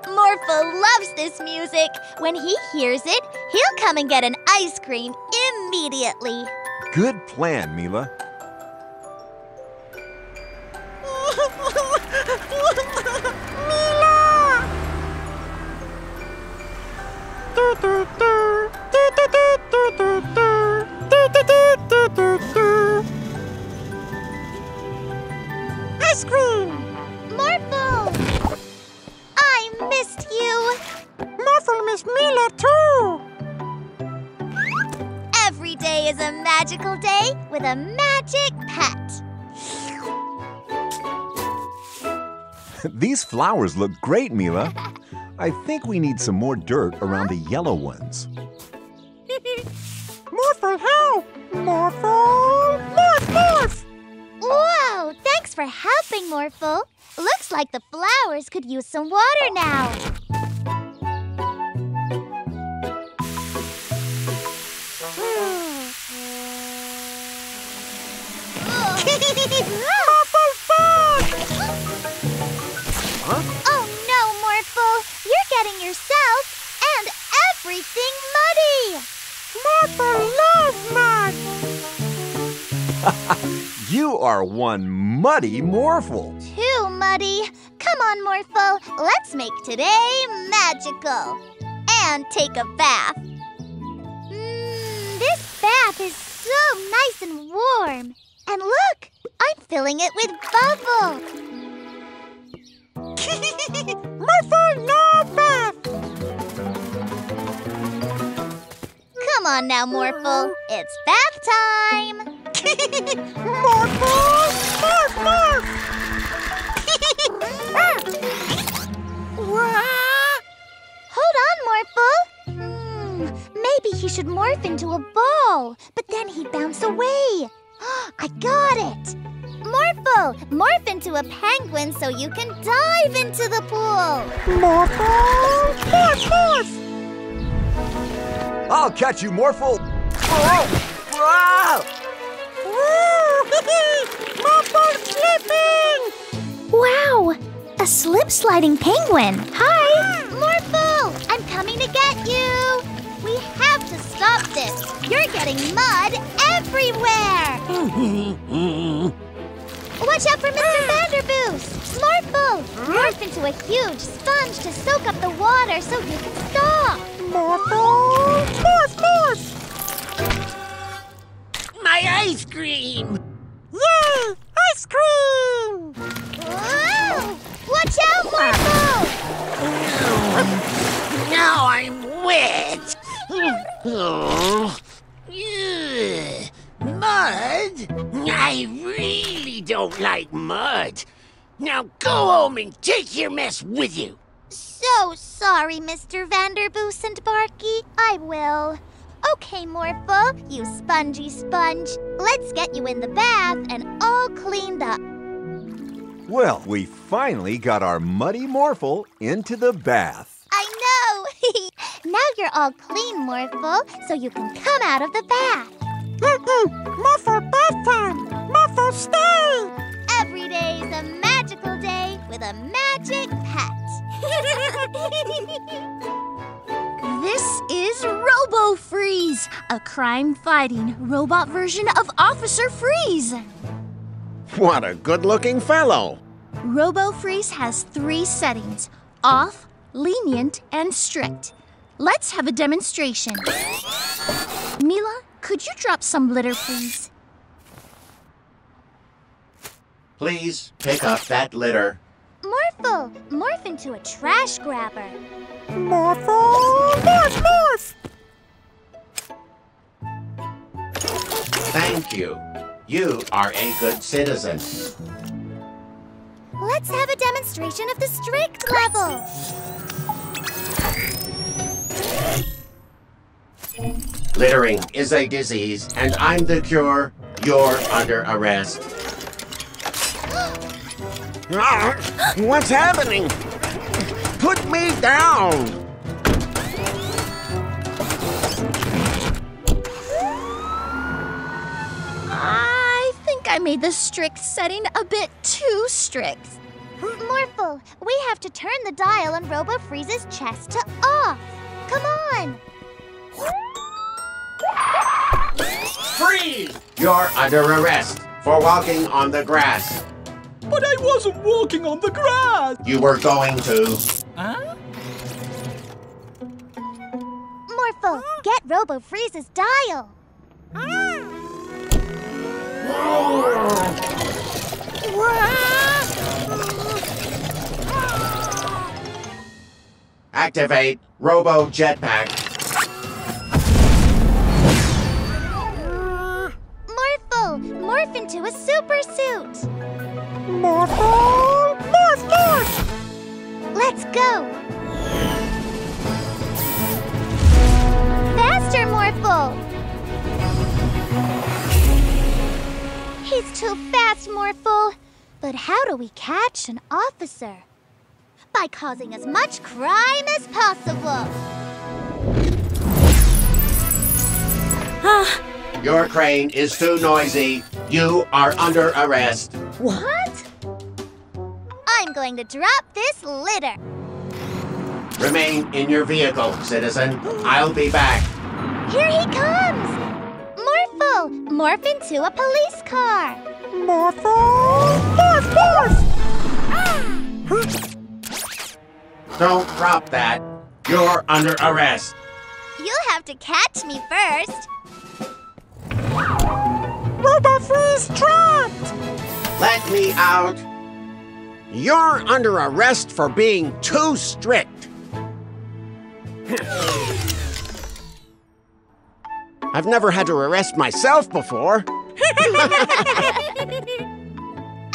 Morphle loves this music. When he hears it, he'll come and get an ice cream immediately. Good plan, Mila. Mila! Ice cream! Morphle! I missed you! Morphle missed Mila too! Today is a magical day with a magic pet. These flowers look great, Mila. I think we need some more dirt around the yellow ones. Morphle, help! Morphle, morph, morph! Whoa, thanks for helping, Morphle. Looks like the flowers could use some water now. Huh? Oh no, Morphle! You're getting yourself and everything muddy! Morphle loves mud! You are one muddy Morphle! Too muddy! Come on, Morphle, let's make today magical! And take a bath! This bath is so nice and warm! And look! I'm filling it with bubbles! Morphle, no bath! Come on now, Morphle. It's bath time! Morphle, morph, morph! Hold on, Morphle. Maybe he should morph into a ball, but then he'd bounce away. I got it! Morphle, morph into a penguin so you can dive into the pool! Morphle, morph, morph! I'll catch you, Morphle! Oh, wow! Morphle slipping! Wow! A slip-sliding penguin! Hi! Morphle, I'm coming to get you! We have to stop this! You're getting mud everywhere! Watch out for Mr. Vanderboost! Morphle! Morph into a huge sponge to soak up the water so you can stop! Morphle! Morph, morph! My ice cream! Yay! Ice cream! Whoa! Watch out, Morphle! Now I'm wet! Oh. Mud? I really don't like mud. Now go home and take your mess with you. So sorry, Mr. Vanderboost and Barky. I will. Okay, Morphle, you spongy sponge. Let's get you in the bath and all cleaned up. Well, we finally got our muddy Morphle into the bath. I know. Now you're all clean, Morphle, so you can come out of the bath. Morphle bath time! Morphle stay! Every day is a magical day with a magic pet. This is Robo Freeze, a crime-fighting robot version of Officer Freeze. What a good-looking fellow! Robo Freeze has three settings: off, lenient, and strict. Let's have a demonstration. Mila, could you drop some litter, please? Please pick up that litter. Morphle, morph into a trash grabber. Morphle, morph, morph! Thank you. You are a good citizen. Let's have a demonstration of the strict level. Littering is a disease, and I'm the cure. You're under arrest. What's happening? Put me down! I think I made the strict setting a bit too strict. Morphle, we have to turn the dial on Robo Freeze's chest to off. Come on! Freeze! You're under arrest for walking on the grass. But I wasn't walking on the grass. You were going to. Huh? Morphle, get Robo Freeze's dial. Activate Robo Jetpack. morph into a super suit. Morphle! Morph, morph! Let's go! Faster, Morphle! He's too fast, Morphle. But how do we catch an officer? By causing as much crime as possible. Your crane is too noisy. You are under arrest. What? I'm going to drop this litter. Remain in your vehicle, citizen. I'll be back. Here he comes. Morphle, morph into a police car. Morphle, morph, morph. Don't drop that. You're under arrest. You'll have to catch me first. Robot Freeze trapped! Let me out. You're under arrest for being too strict. I've never had to arrest myself before.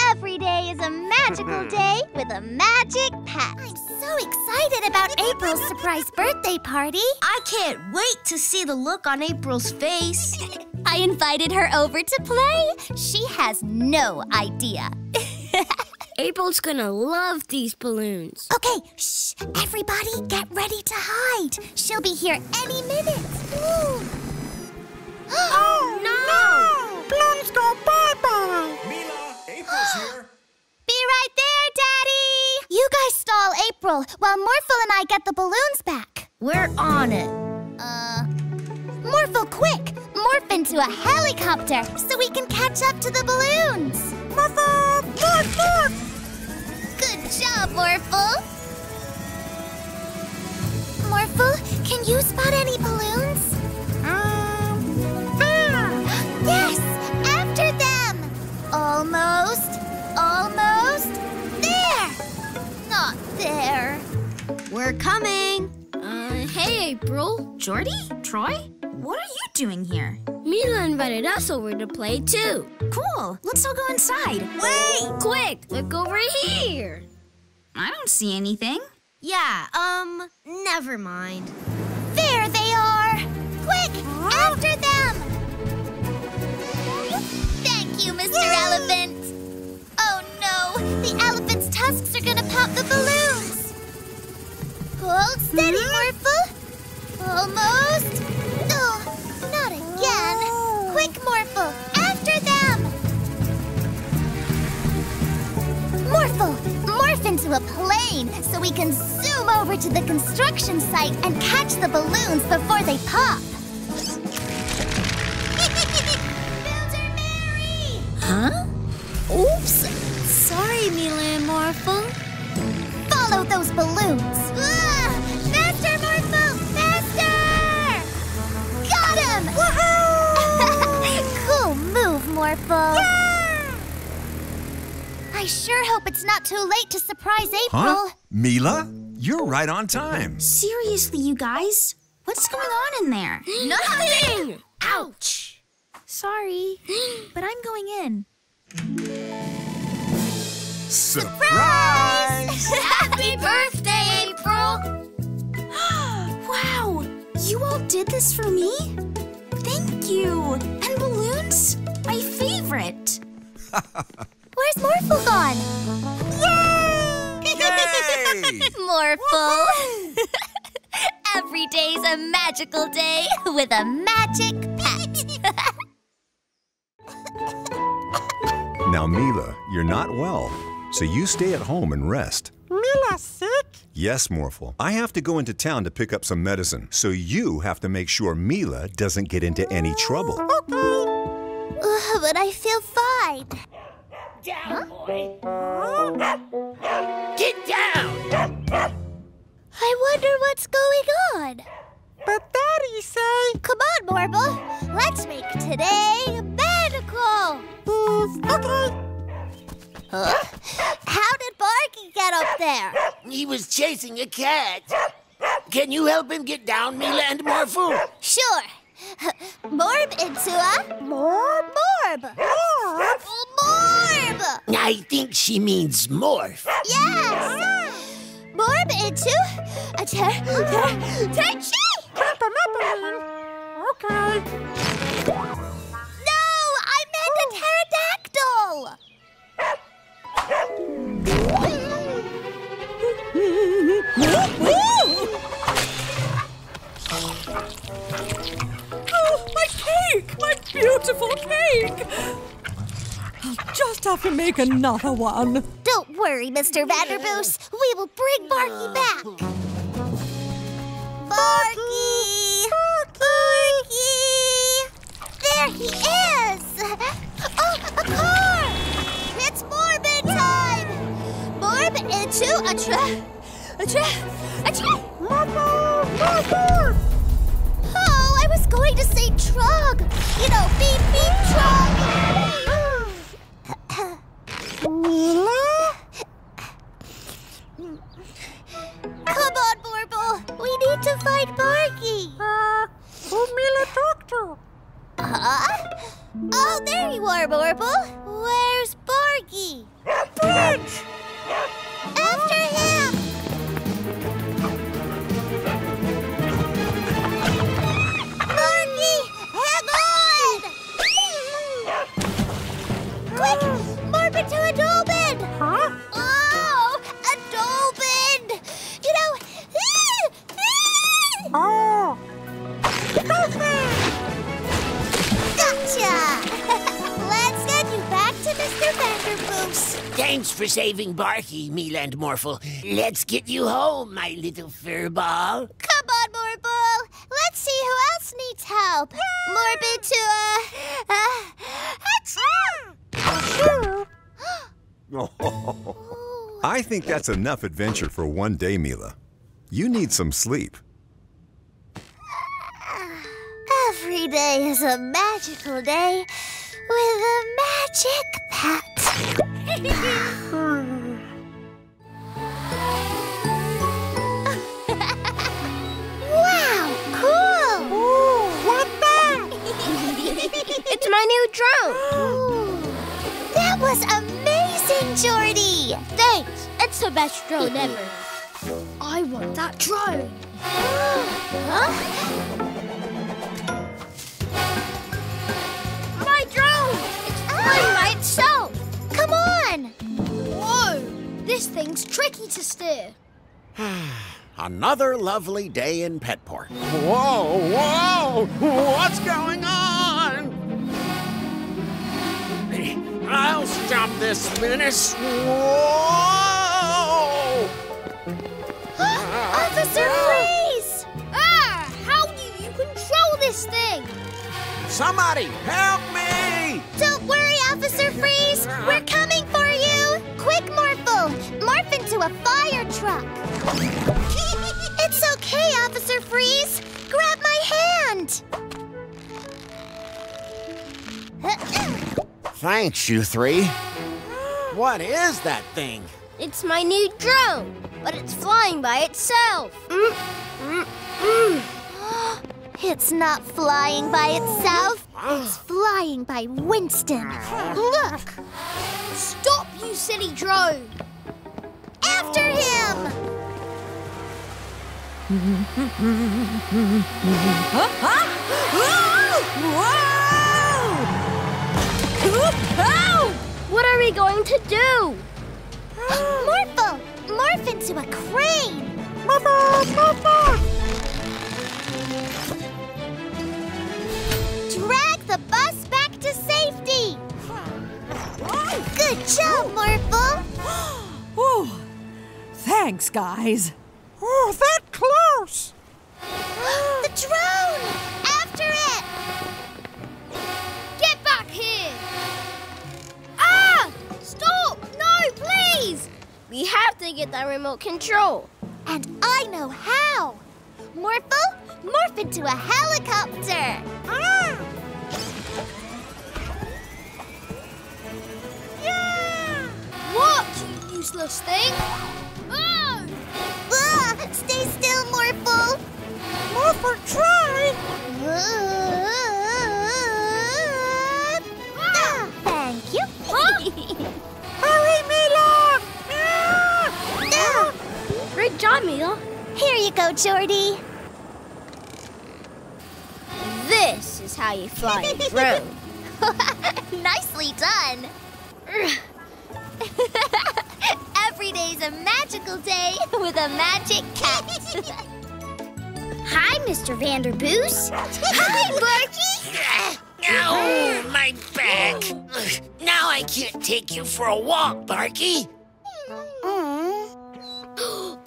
Every day is a magical day with a magic pet. I'm so excited about April's surprise birthday party. I can't wait to see the look on April's face. I invited her over to play. She has no idea. April's gonna love these balloons. Okay, shh, everybody get ready to hide. She'll be here any minute. Ooh. Oh, no! Balloons go bye-bye. Mila, April's here. Be right there, Daddy. You guys stall April while Morphle and I get the balloons back. We're on it. Morphle, quick! Morph into a helicopter so we can catch up to the balloons! Morphle! Morph! Morph! Good job, Morphle! Morphle, can you spot any balloons? Yes! After them! Almost! Almost! There! Not there! We're coming! Hey, April. Jordy? Troy? What are you doing here? Mila invited us over to play, too. Cool. Let's all go inside. Wait! Quick, look over here. I don't see anything. Yeah, never mind. There they are! Quick, after them! Thank you, Mr. Elephant. Oh, no. The elephant's tusks are gonna pop the balloons. Hold steady, Morphle. Almost. Not again! Oh. Quick, Morphle! After them! Morphle! Morph into a plane so we can zoom over to the construction site and catch the balloons before they pop! Builder Mary! Huh? Oops! Sorry, Mila and Morphle. Follow those balloons! Faster, Morphle! Cool move, Morphle. Yeah! I sure hope it's not too late to surprise April. Huh? Mila, you're right on time. Seriously, you guys? What's going on in there? Nothing! Ouch! Sorry, but I'm going in. Surprise! Happy birthday, April! Wow! You all did this for me? Thank you! And balloons? My favorite! Where's Morphle gone? Yay! Yay! Morphle! Every day's a magical day with a magic pet! Now, Mila, you're not well, so you stay at home and rest. Mila's sick? Yes, Morphle. I have to go into town to pick up some medicine, so you have to make sure Mila doesn't get into any trouble. Okay. But I feel fine. Down, boy. Get down! I wonder what's going on. But Daddy say... Come on, Morphle. Let's make today medical. Okay. Huh? How did Barky get up there? He was chasing a cat. Can you help him get down, Mila and Morphle? Sure. Morb into a... Morb! Morb! Morb! I think she means morph. Yes! Morb into a Tenchi! Okay. No! I meant a pterodactyl! Oh, my cake! My beautiful cake! I'll just have to make another one. Don't worry, Mr. Vanderboost. We will bring Barky back. Barky! Barky! There he is! Oh, a car! It's Morbid time! Morb into a truck! Oh, I was going to say trug! You know, beep, beep, trug! Mila? Come on, Morble! We need to find Barky! Who Mila talked to? Oh, there you are, Morble! Where's Barky? Bridge! After him! Barky! Hang on! Quick! Morph into a dolphin! Huh? Oh! A dolphin! You know... Oh! Gotcha! Let's get you back to Mr. Vanderboost. Thanks for saving Barky, Mila and Morphle. Let's get you home, my little furball. Come on, Morphle. Let's see who else needs help. Morbid to I think that's enough adventure for one day, Mila. You need some sleep. Every day is a magical day. With a magic pet. Wow, cool! Ooh, what the? It's my new drone. Ooh. That was amazing, Jordy. Thanks. It's the best drone ever. I want that drone. Huh? By itself. Come on! Whoa! This thing's tricky to steer. Another lovely day in Petport. Whoa! Whoa! What's going on? I'll stop this menace. Whoa! Officer Freeze! Ah! How do you control this thing? Somebody help me! Don't worry, Officer Freeze! We're coming for you! Quick, Morphle! Morph into a fire truck! It's okay, Officer Freeze! Grab my hand! Thanks, you three. What is that thing? It's my new drone, but it's flying by itself. It's not flying by itself. It's flying by Winston. Look! Stop, you silly drone! After him! What are we going to do? Morphle! Morph into a crane! Drag the bus back to safety! Good job, Morphle! Oh, thanks, guys. Oh, that close! The drone! After it! Get back here! Ah! Stop! No, please! We have to get that remote control. And I know how! Morphle, morph into a helicopter! Ah! Yeah! What, you useless thing? Oh! Stay still, Morphle! Morphle, try! you go, Jordy. This is how you fly a drone. Nicely done. Every day's a magical day with a magic cat. Hi, Mr. Vanderboost. Hi, Barky. Ow, my back. Now I can't take you for a walk, Barky.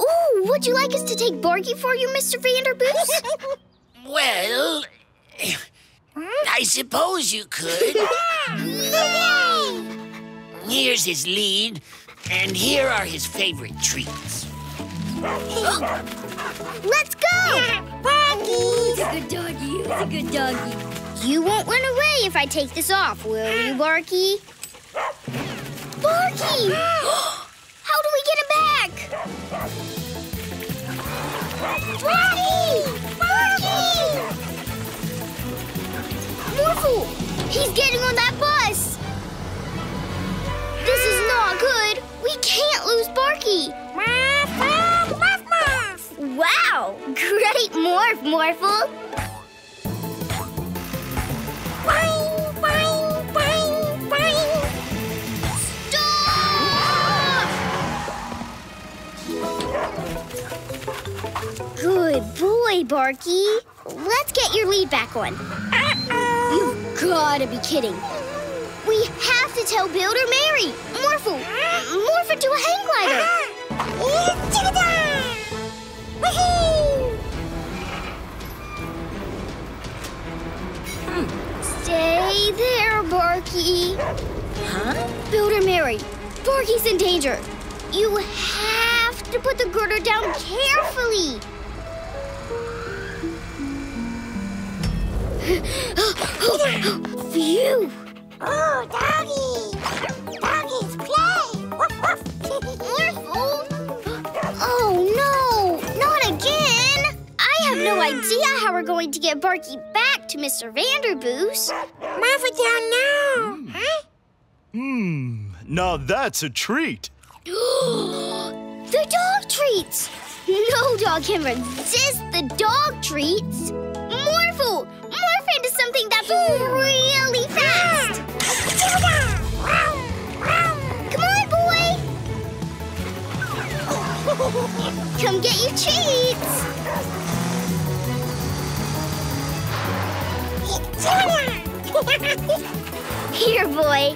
Ooh, would you like us to take Barky for you, Mr. Vanderboost? Well, I suppose you could. Here's his lead, and here are his favorite treats. Let's go! Barky! He's a good doggy, he's a good doggy. You won't run away if I take this off, will you, Barky? Barky! How do we get him back? Barky! Barky! Morphle! He's getting on that bus! This is not good! We can't lose Barky! Wow! Great morph, Morphle! Boing, boing, boing, boing. Stop! Good boy, Barky. Let's get your lead back on. You've got to be kidding. We have to tell Builder Mary. Morphle, morph into a hang glider. Woohoo! Stay there, Barky. Huh? Builder Mary, Barky's in danger. You have to put the girder down carefully. Phew. Oh, doggy. Doggies, play. Woof, woof. Oh, no. Not again. I have no idea how we're going to get Barky back to Mr. Vanderboost. Martha down now. Huh? Now that's a treat. The dog treats. No dog can resist the dog treats. Morphle, morph into something that's really fast. Come on, boy. Come get your treats. Here, boy.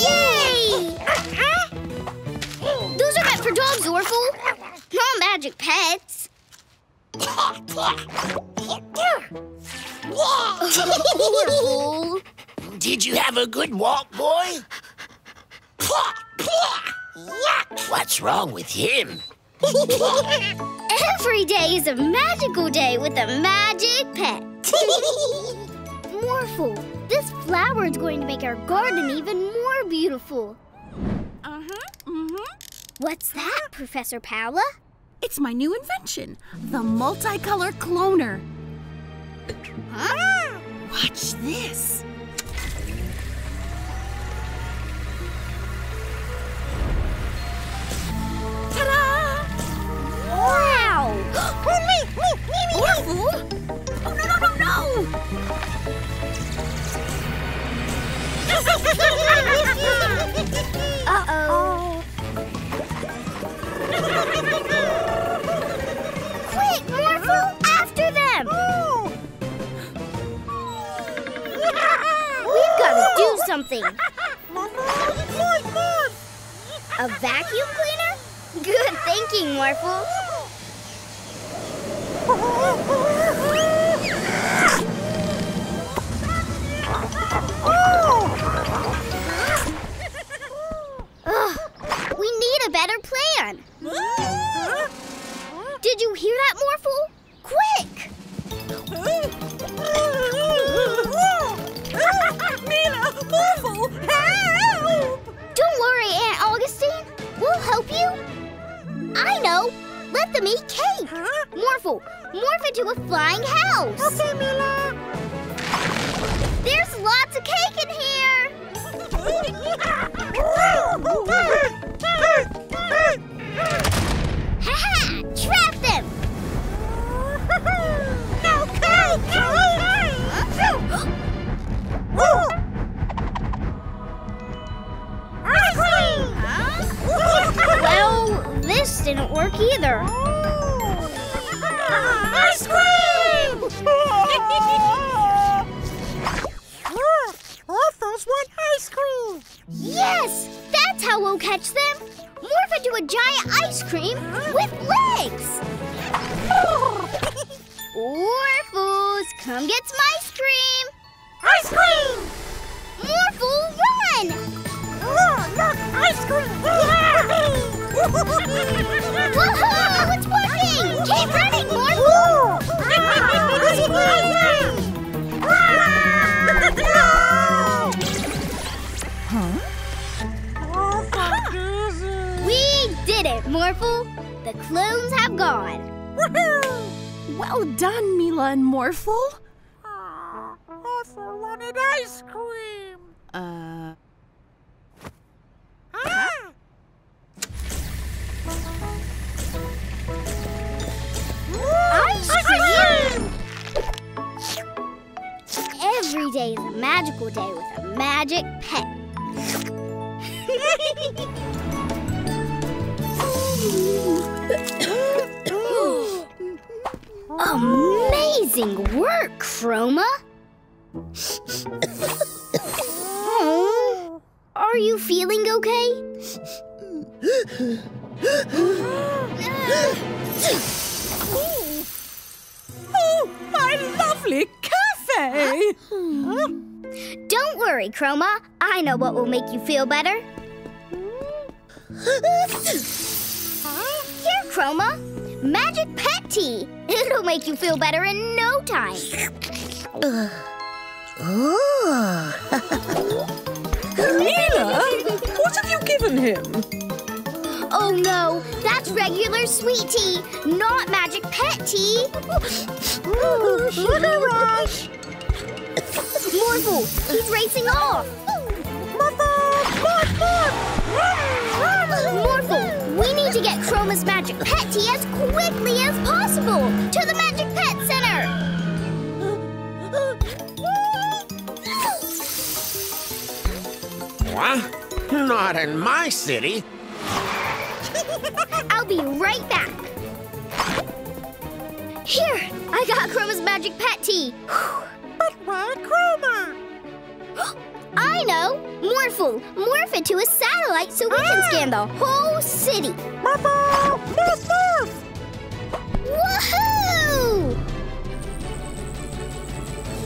Yay! Those are meant for dogs, Orful. Not magic pets. Orful. Did you have a good walk, boy? What's wrong with him? Every day is a magical day with a magic pet. Morphle, this flower is going to make our garden even more beautiful. What's that, Professor Paola? It's my new invention, the multicolor cloner. Huh? Watch this. Ta-da! Wow! Oh, me! Orful? Oh, no, no, no, no! Uh-oh. Quick, Morphle, after them! We've got to do something. A vacuum cleaner? Good thinking, Morphle. We need a better plan. Did you hear that, Morphle? Quick! Mila, Morphle, help! Don't worry, Aunt Augustine. We'll help you. I know. Let them eat cake. Morphle, morph into a flying house. Okay, Mila. There's lots of cake in here. Come get some ice cream! Ice cream! Morphle, run! Oh, look! Ice cream! Yeah! Whoa! It's working! Keep running, Morphle! Huh? Oh, so easy! We did it, Morphle! The clones have gone! Woohoo! Well done, Mila and Morphle. Also wanted ice cream. Ah! Ice cream! Every day is a magical day with a magic pet. Amazing work, Chroma! Oh, are you feeling okay? Oh, my lovely cafe! Huh? Don't worry, Chroma. I know what will make you feel better. Here, Chroma. Magic pet tea. It'll make you feel better in no time. Mila, what have you given him? Oh, no. That's regular sweet tea, not magic pet tea. Sugar rush. Morphle, he's racing off. Morphle, we need to get Chroma's magic pet tea as quickly as possible to the Magic Pet Center! What? Not in my city. I'll be right back. Here, I got Chroma's magic pet tea. But why Chroma? I know! Morphle! Morph it to a satellite so we can scan the whole city! Morphle! Morph, morph! Woohoo!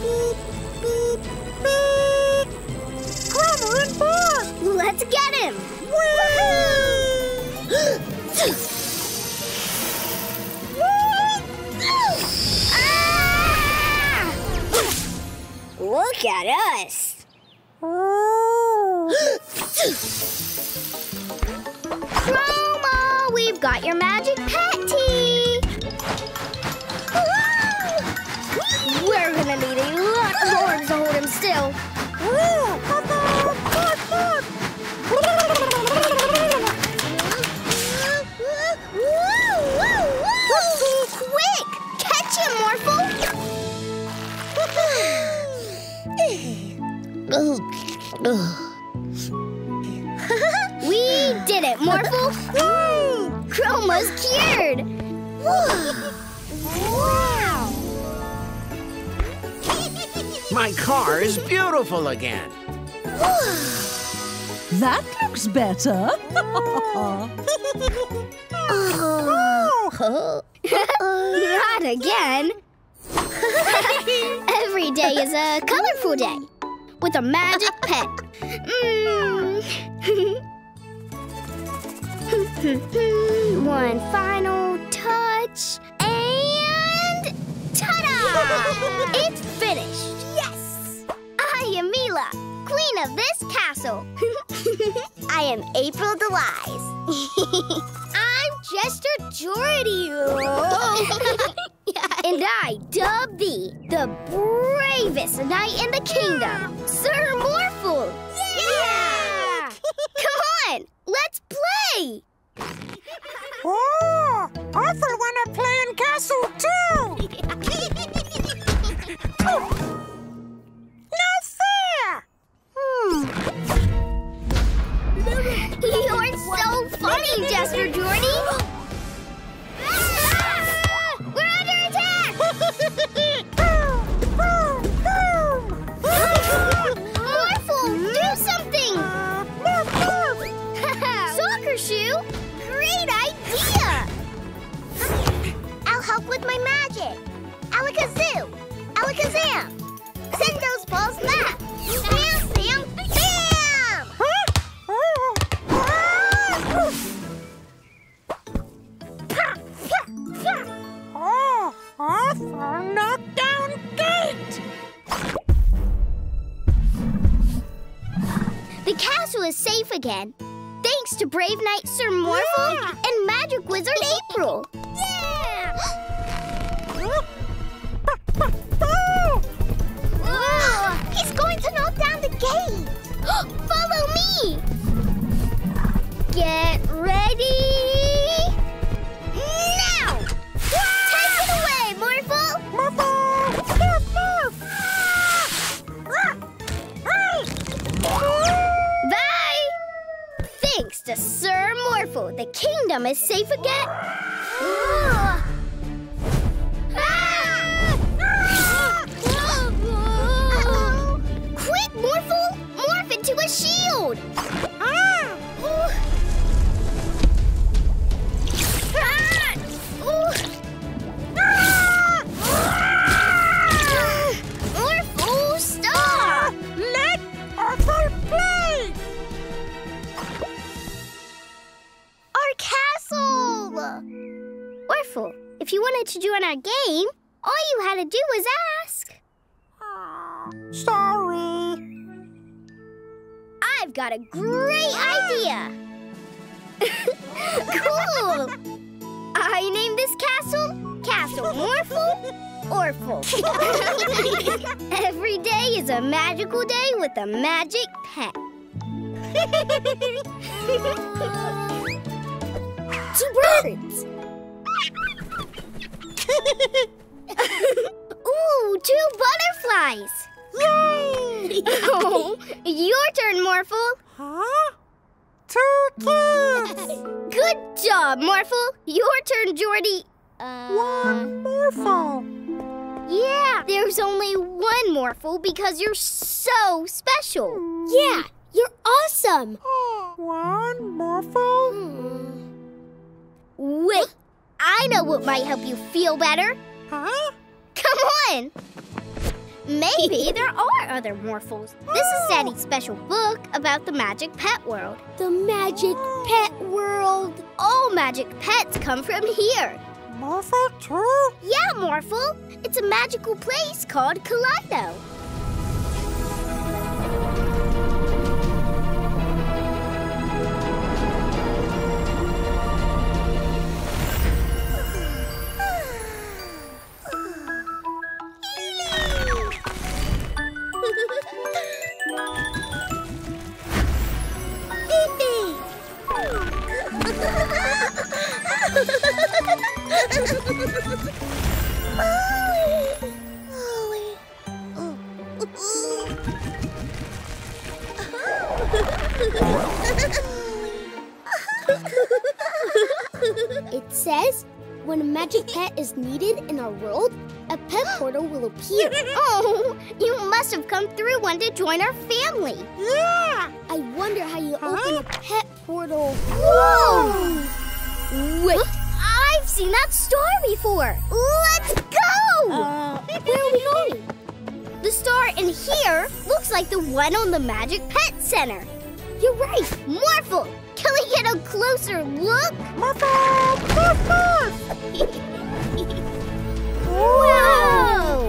Beep, beep, beep! Chroma and Bob! Let's get him! Woohoo! Ah! Look at us! Chroma, we've got your magic pet tea! We're gonna need a lot of arms to hold him still. Quick! Catch him, Morphle! We did it, Morphle! Chroma's cured! Wow! My car is beautiful again. That looks better. Not again. Every day is a colorful day. With a magic pet. One final touch, and ta-da! It's finished. Yes! I am Mila, queen of this castle. I am April Delize. I'm Jester Jordy. And I dub thee the bravest knight in the kingdom, Sir Morphle! Yeah! Come on, let's play! Oh, Arthur wanna play in castle too! No fair! You're so funny, Jester Jordy! Shoe? Great idea! I'll help with my magic. Alakazoo! Alakazam! Send those balls back! Bam, bam, bam! Oh, off our knockdown gate! The castle is safe again, thanks to brave knight Sir Morphle and magic wizard April. He's going to knock down the gate. Follow me. Get ready. Now. Take it away, Morphle. Bye. Thanks to Sir Morphle, the kingdom is safe again. Morphle, morph into a shield! Morphle Star! Let Arthur play! Our castle! Morphle, if you wanted to join our game, all you had to do was ask. Sorry. I've got a great idea! Cool! I named this castle, Castle Morphle Orphle. Every day is a magical day with a magic pet. Two birds! Ooh, two butterflies! Yay! Oh, your turn, Morphle. Huh? Two kids. Good job, Morphle. Your turn, Jordy. One Morphle. Yeah, there's only one Morphle because you're so special. Yeah, you're awesome. One Morphle? Wait, I know what might help you feel better. Huh? Come on. Maybe there are other Morphles. This is Daddy's special book about the Magic Pet World. The Magic Pet World. All magic pets come from here. Morphle too? Yeah, Morphle. It's a magical place called Kalato. It says, when a magic pet is needed in our world, a pet portal will appear. Oh, you must have come through one to join our family. Yeah! I wonder how you open a pet portal. Whoa! Wait, I've seen that star before. Let's go! Where are we going? The star in here looks like the one on the Magic Pet Center. You're right, Morphle! Can we get a closer look? Morphle! Morphle! Whoa!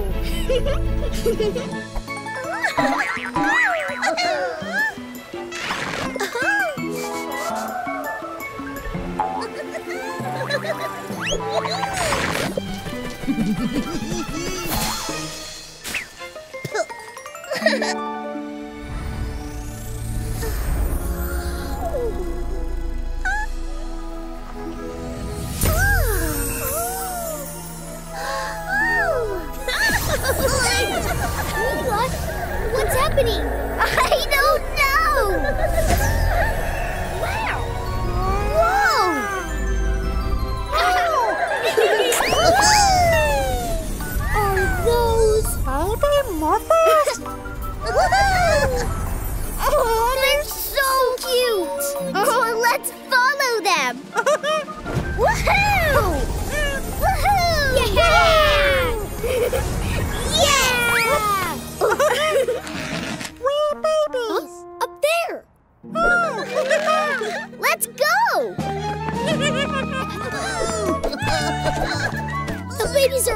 What's happening? I don't know! Wow! Whoa! Oh. Are those baby Morphles? Oh, they're so cute! Oh, let's follow them! Woohoo! Woohoo! Yeah! Yeah!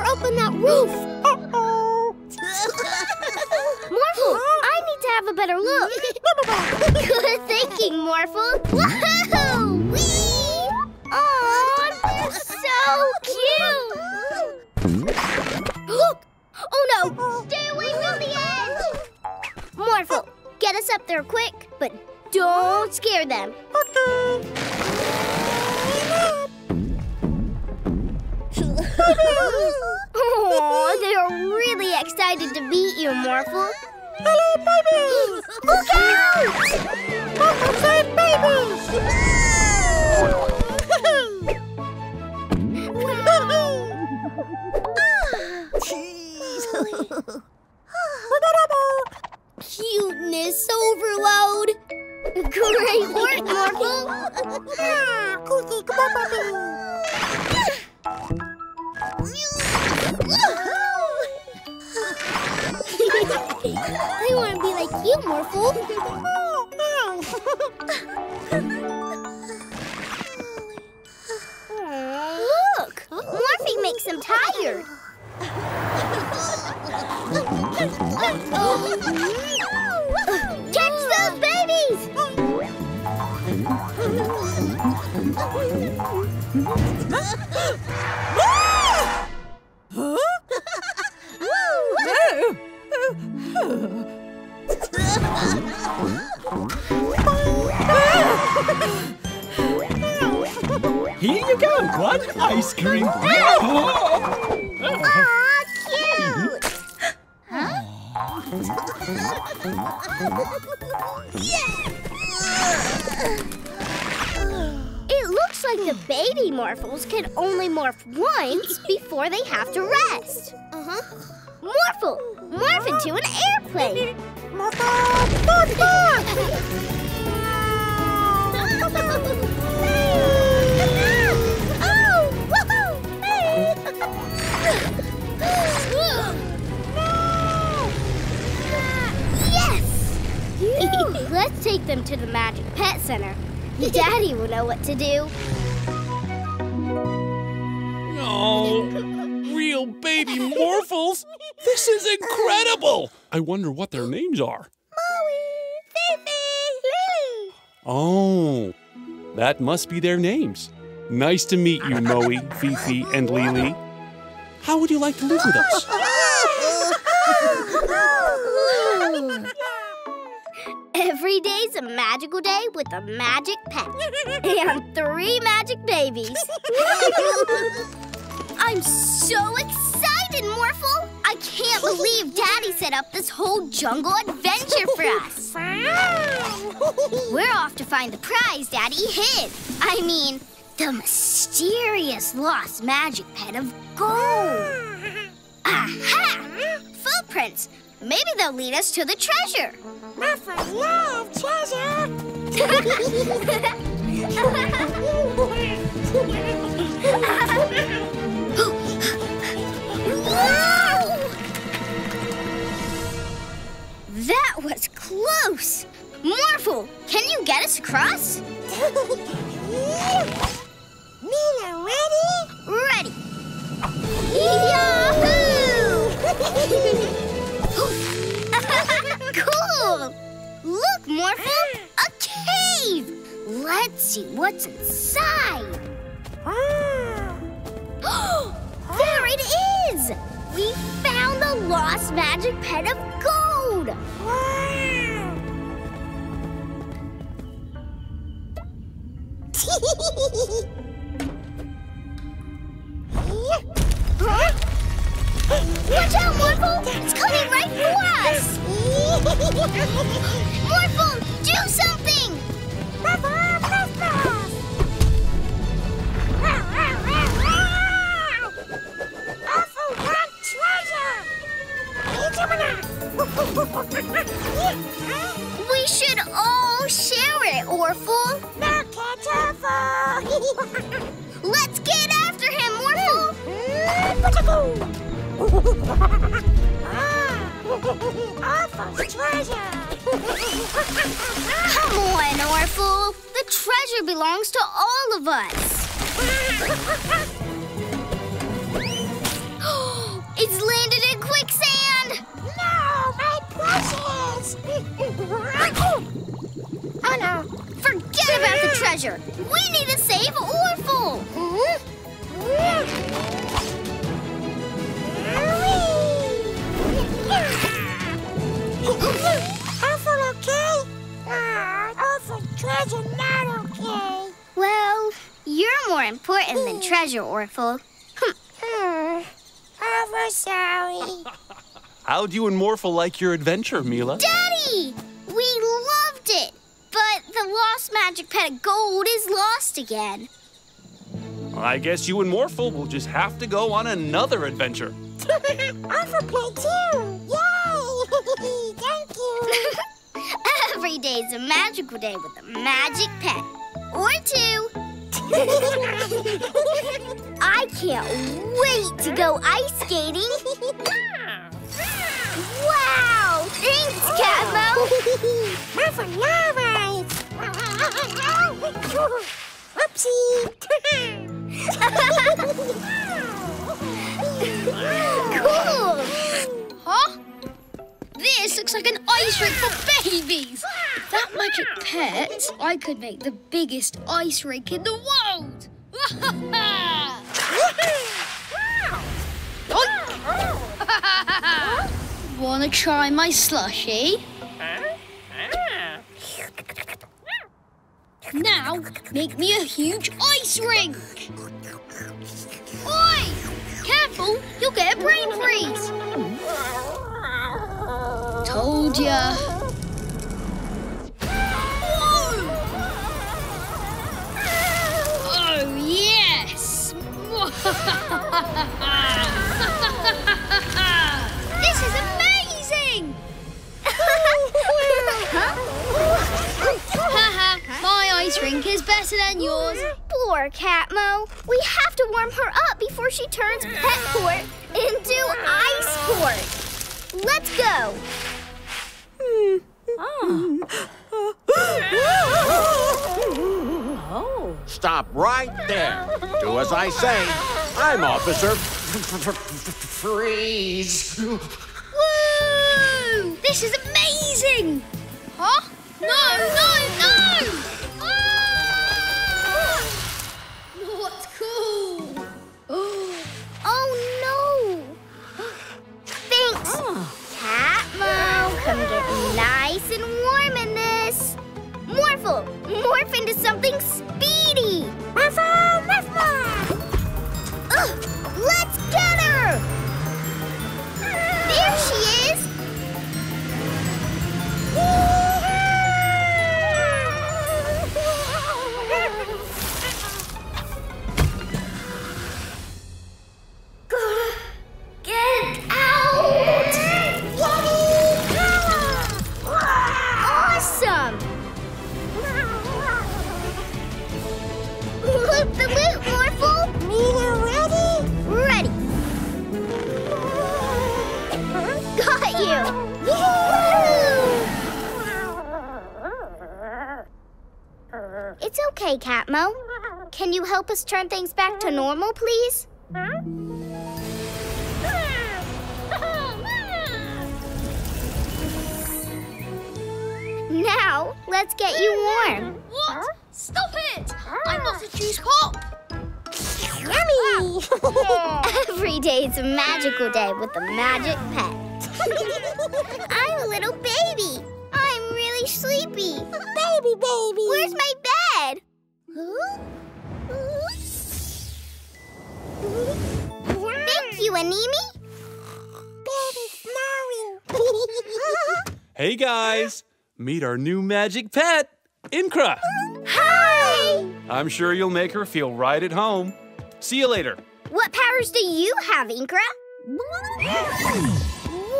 up on that roof. Uh-oh. Morphle, I need to have a better look. Good thinking, Morphle. Whoa! Whee! Aw, they're so cute. Look! Oh no! Stay away from the edge! Morphle, get us up there quick, but don't scare them. Okay. Oh, they are really excited to meet you, Morphle. Hello, babies! Look out! Morphle said babies! Cuteness overload! Great work, Morphle! Ah, cookie, come on, baby! I want to be like you, Morphle. Look, Morphe makes them tired. Catch those babies! Huh? Whoa! Here you go, one ice cream. Aw, cute! Huh? It looks like the baby Morphles can only morph once before they have to rest. Uh-huh. Morphle! Morph into an airplane! Oh! Yes! Let's take them to the Magic Pet Center. Daddy will know what to do. Oh, real baby Morphles? This is incredible! I wonder what their names are. Moey, Fifi, Lily. Oh, that must be their names. Nice to meet you, Moey, Fifi, and Lily. How would you like to live with us? Every day's a magical day with a magic pet and 3 magic babies. I'm so excited, Morphle! I can't believe Daddy set up this whole jungle adventure for us. We're off to find the prize Daddy hid. I mean, the mysterious lost magic pet of gold. Aha! Footprints. Maybe they'll lead us to the treasure. Morphle loves treasure. Wow! That was close! Morphle, can you get us across? Mila, ready? Ready! Yahoo! Cool! Look, Morphle, a cave! Let's see what's inside. There it is! We found the lost magic pet of gold! Wow! Huh? Watch out, Morphle! It's coming right for us! Morphle, do something! We should all share it, Morphle. Let's get after him, Morphle. Come on, Morphle. The treasure belongs to all of us. treasure. We need to save Orful. Orful okay? Orful treasure not okay. Well, you're more important than treasure, Orful. Orful sorry. How'd you and Morphle like your adventure, Mila? Daddy! We loved it! But the lost magic pet of gold is lost again. Well, I guess you and Morphle will just have to go on another adventure. Orful play too! Yay! Thank you! Every day's a magical day with a magic pet. Or two. I can't wait to go ice skating. Wow! Thanks, Catmo! Have a ride! Oopsie! Cool! Huh? This looks like an ice rink for babies! With that magic pet, I could make the biggest ice rink in the world! Wanna try my slushie? Now, make me a huge ice rink! Oi! Careful, you'll get a brain freeze! Told ya! Whoa! Oh, yes! This is amazing! Haha, my ice rink is better than yours. Poor Catmo. We have to warm her up before she turns pet port into ice port. Let's go. Stop right there. Do as I say. I'm Officer Freeze. Woo! This is amazing! Huh? No! Ah! Not cool! Oh no! Thanks! Catmo, come get nice and warm in this! Morphle, morph into something speedy! Morphle, morphle! Let's get her! There she is! Gotta get out! Yay! Awesome! Loop the loop, Morphle! Mila, ready? Ready. Got you! Woo-hoo! It's okay, Catmo. Can you help us turn things back to normal, please? Huh? Now, let's get you warm. What? Stop it! I'm not a juice cop! Yummy! Every day's a magical day with a magic pet. I'm a little baby. I'm really sleepy. Baby. Where's my bed? Thank you, Animi. Baby smiling. Hey, guys. Meet our new magic pet, Inkra. Hi! I'm sure you'll make her feel right at home. See you later. What powers do you have, Inkra?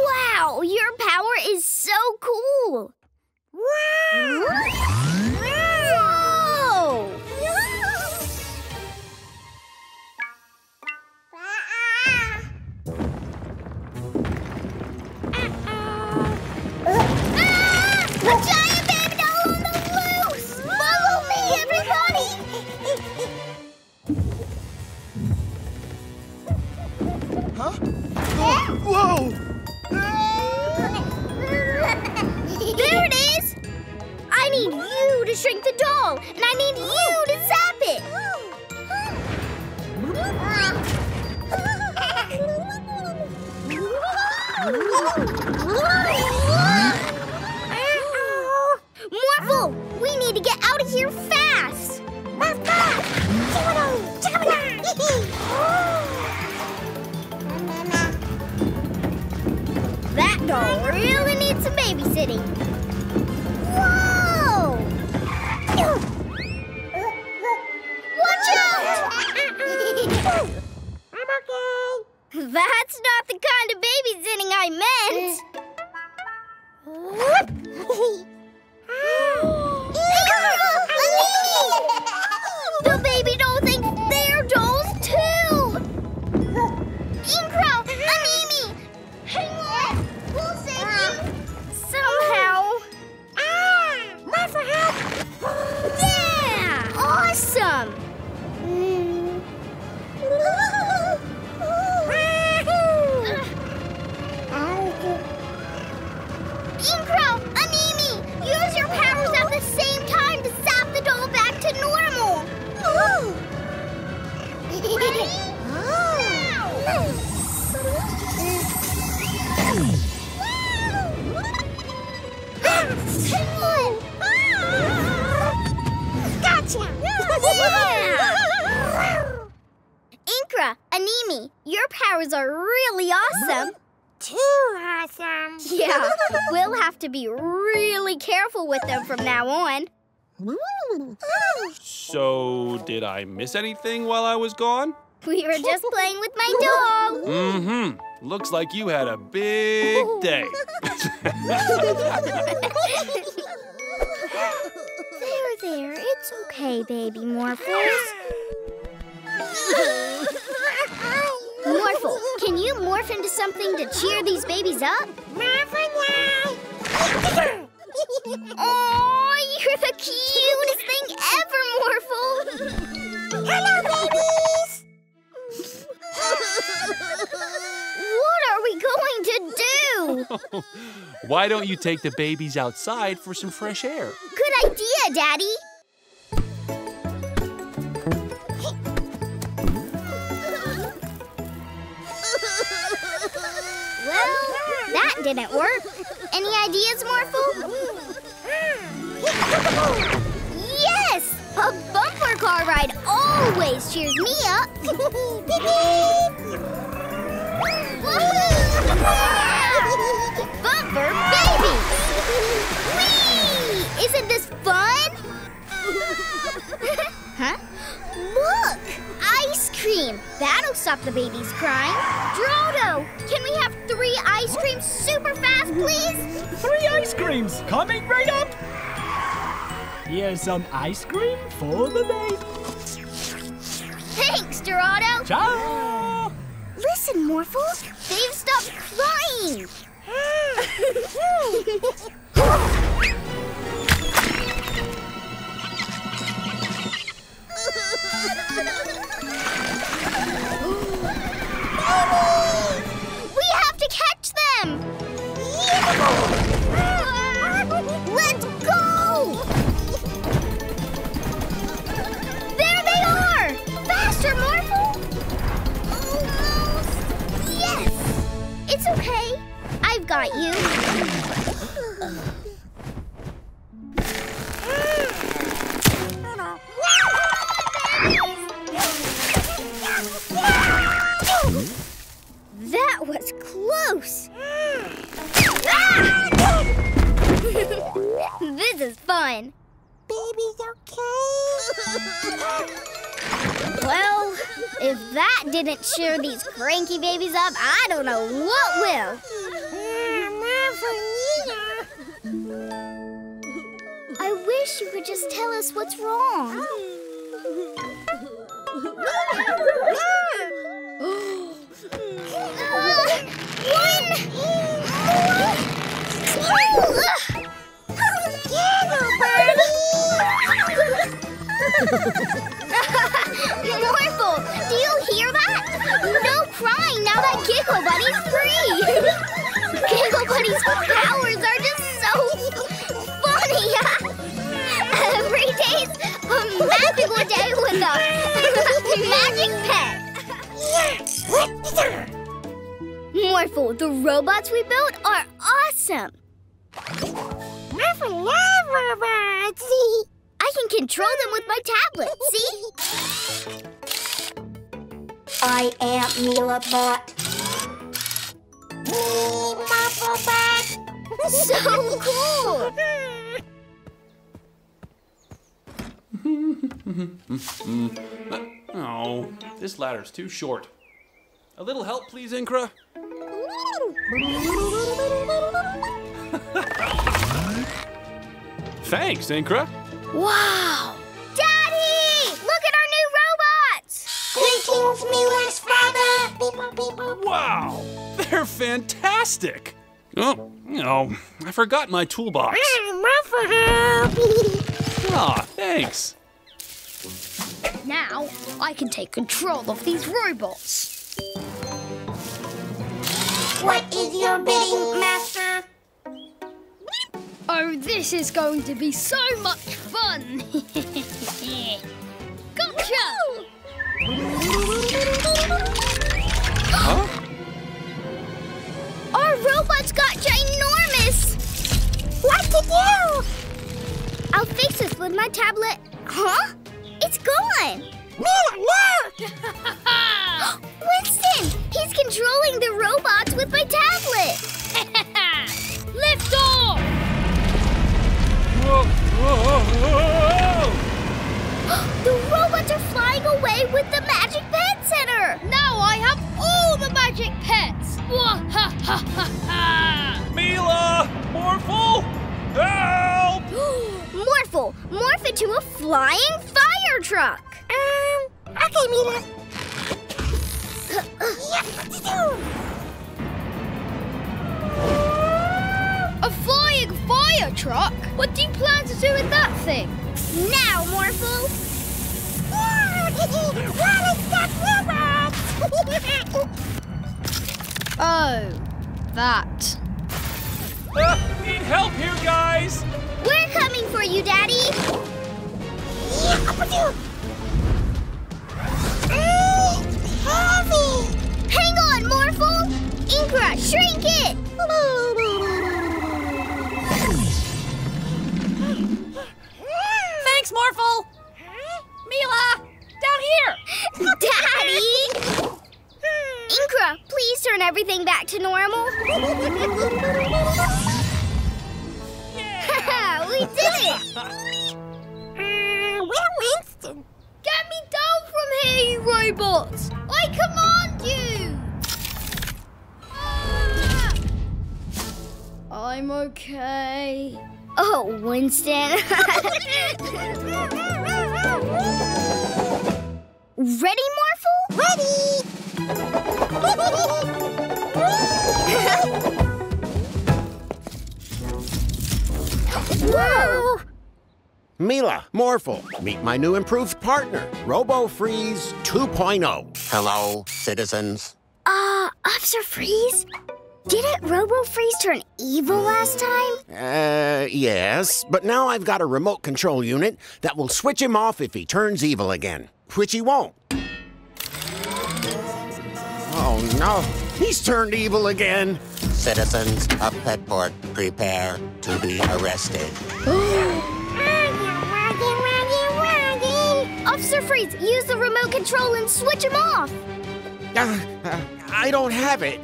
Wow, your power is so cool. Wow! A giant baby doll on the loose! Follow me, everybody! Huh? Whoa! There it is! I need you to shrink the doll, and I need you to zap it! Morphle, we need to get out of here fast! That doll really needs some babysitting. Whoa! Watch out! I'm okay. That's not the kind of babysitting I meant. The baby doll thinks they're dolls too. Inkra, Animi, hang on. We'll save you somehow. Martha, help! Yeah! Awesome! Inkra, Animi, use your powers at the same time to zap the doll back to normal. Ready? Gotcha! Yeah. Inkra, Animi, your powers are really awesome. Too awesome. Yeah, we'll have to be really careful with them from now on. So, did I miss anything while I was gone? We were just playing with my doll. Mm-hmm. Looks like you had a big day. There, there. It's okay, baby Morphles. Morphle, can you morph into something to cheer these babies up? Morphle. Oh, you're the cutest thing ever, Morphle! Hello, babies! What are we going to do? Why don't you take the babies outside for some fresh air? Good idea, Daddy! Well, that didn't work. Any ideas, Morphle? Yes! A bumper car ride always cheers me up. Bumper baby! Whee! Isn't this fun? Huh? Look! Ice cream! That'll stop the babies crying. Geraldo, can we have 3 ice creams super fast, please? 3 ice creams coming right up! Here's some ice cream for the day. Thanks, Geraldo. Ciao! Listen, Morphles, they've stopped crying. We have to catch them! Let's go! There they are! Faster, Morphle! Yes! It's okay. I've got you. That was close. Ah! This is fun. Baby's okay. Well, if that didn't cheer these cranky babies up, I don't know what will. I wish you could just tell us what's wrong. Morphle, do you hear that? No crying now that Giggle Buddy's free. Giggle Buddy's powers are just so funny. Morphle, the robots we built are awesome! Morphle love robots! I can control them with my tablet, see? I am Mila Bot. Morphle Bot! So cool! Oh, this ladder's too short. A little help, please, Inkra. Thanks, Inkra. Wow! Daddy! Look at our new robots! Greetings, Mila's father! Wow! They're fantastic! Oh, no. I forgot my toolbox. Aw, thanks. Now, I can take control of these robots. What is your bidding, Master? Oh, this is going to be so much fun! Gotcha! Huh? Our robots gotcha enormous! What to do? I'll fix this with my tablet. Huh? It's gone! Mila, look! Winston! He's controlling the robots with my tablet! Lift off! Whoa, whoa, whoa! The robots are flying away with the Magic Pet Center! Now I have all the magic pets! Mila! Morphle! Help! Morphle! Morph into a flying fire truck! Okay, Mila. Yep, let's do! A flying fire truck? What do you plan to do with that thing? Now, Morphle! Oh, that. Need help here, guys! We're coming for you, Daddy! Yeah, heavy! Hang on, Morphle! Inkra, shrink it! Thanks, Morphle! Mila! Down here! Daddy! Inkra, please turn everything back to normal. Yeah. We did it! Where Winston? Get me down from here, you robots! I command you! Ah! I'm okay. Oh, Winston. Ready, Morphle? Ready! Whoa! Mila, Morphle, meet my new improved partner, Robo Freeze 2.0. Hello, citizens. Officer Freeze? Didn't Robo Freeze turn evil last time? Yes, but now I've got a remote control unit that will switch him off if he turns evil again, which he won't. Oh no, he's turned evil again. Citizens of Petport, prepare to be arrested. Officer Freeze, use the remote control and switch him off. I don't have it.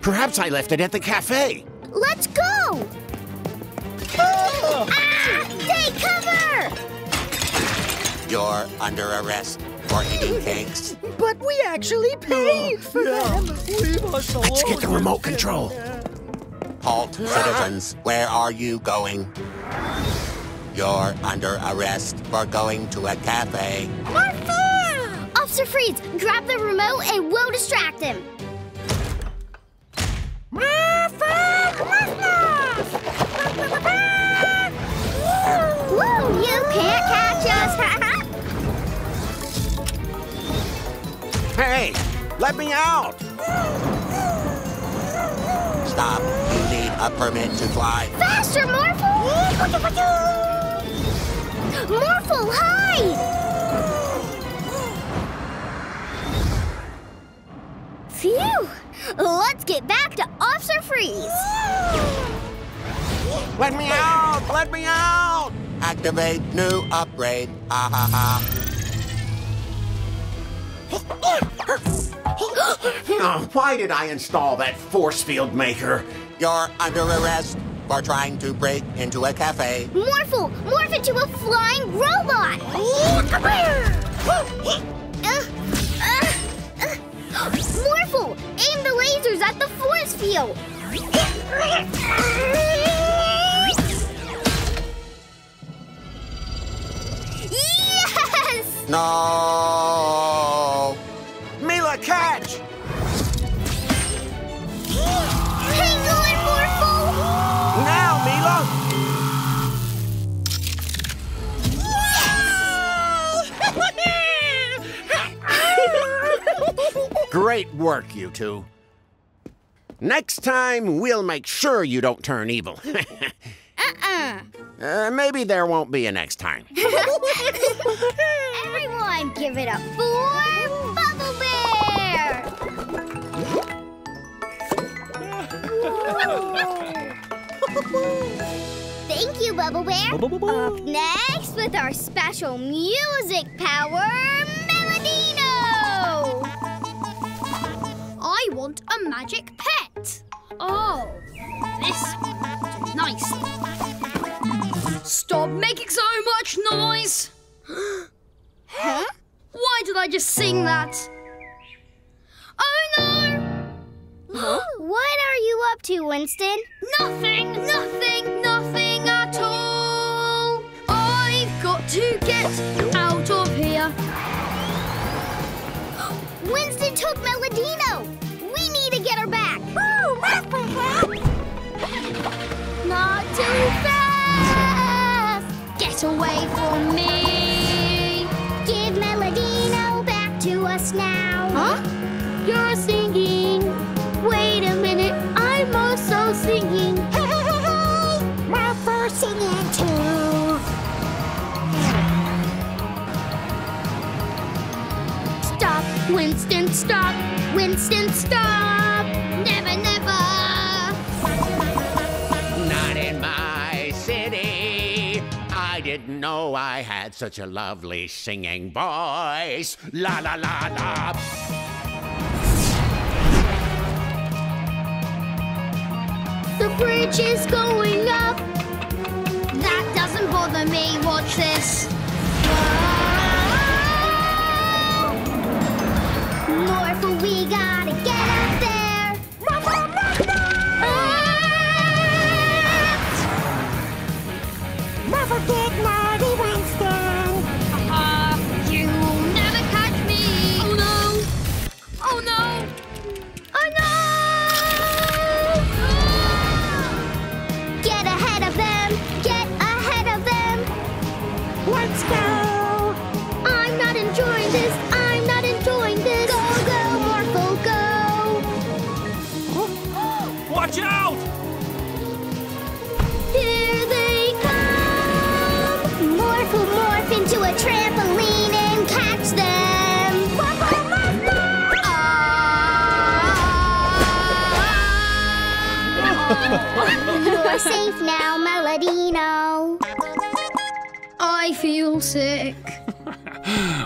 Perhaps I left it at the cafe. Let's go. Take cover! You're under arrest. For eating cakes. But we actually paid for them. Leave us alone. Let's get the remote control. Halt, citizens. Where are you going? You're under arrest for going to a cafe. Morphle! Officer Freeze, grab the remote and we'll distract him. Whoa, you can't catch us. Hey, let me out! Stop. You need a permit to fly. Faster, Morphle! Morphle, hide! Phew! Let's get back to Officer Freeze! Let me out! Let me out! Activate new upgrade. Ah ha ha. Why did I install that force field maker? You're under arrest for trying to break into a cafe. Morphle! Morph into a flying robot! Morphle! Aim the lasers at the force field! Yes! No! Mila, catch! Hang on, Morphle! Now, Mila! Great work, you two. Next time, we'll make sure you don't turn evil. Maybe there won't be a next time. Everyone, give it up for Bubble Bear! Thank you, Bubble Bear. Up next with our special music power, Melodino! I want a magic pet. Oh, this is nice. Stop making so much noise! Huh? Why did I just sing that? Oh no! Huh? What are you up to, Winston? Nothing, nothing, nothing at all. I've got to get out of here. Winston took Melodino. We need to get her back. Not too fast. Get away from me. Give Melodino back to us now. Huh? You're singing. Wait a minute. I'm also singing. Hey, my first singing too. Stop, Winston, stop, Winston, stop! Never, never! Not in my city. I didn't know I had such a lovely singing voice. La la la la! The bridge is going up. That doesn't bother me, watch this. Morphle, we gotta get out there! Morphle, Morphle! Morphle, get naughty, Winston! You'll never catch me! Oh no! Oh no! Oh no! Get ahead of them! Get ahead of them! Let's go! I'm not enjoying this! Watch out! Here they come! Morph will morph into a trampoline and catch them! You're safe now, Melodino. I feel sick.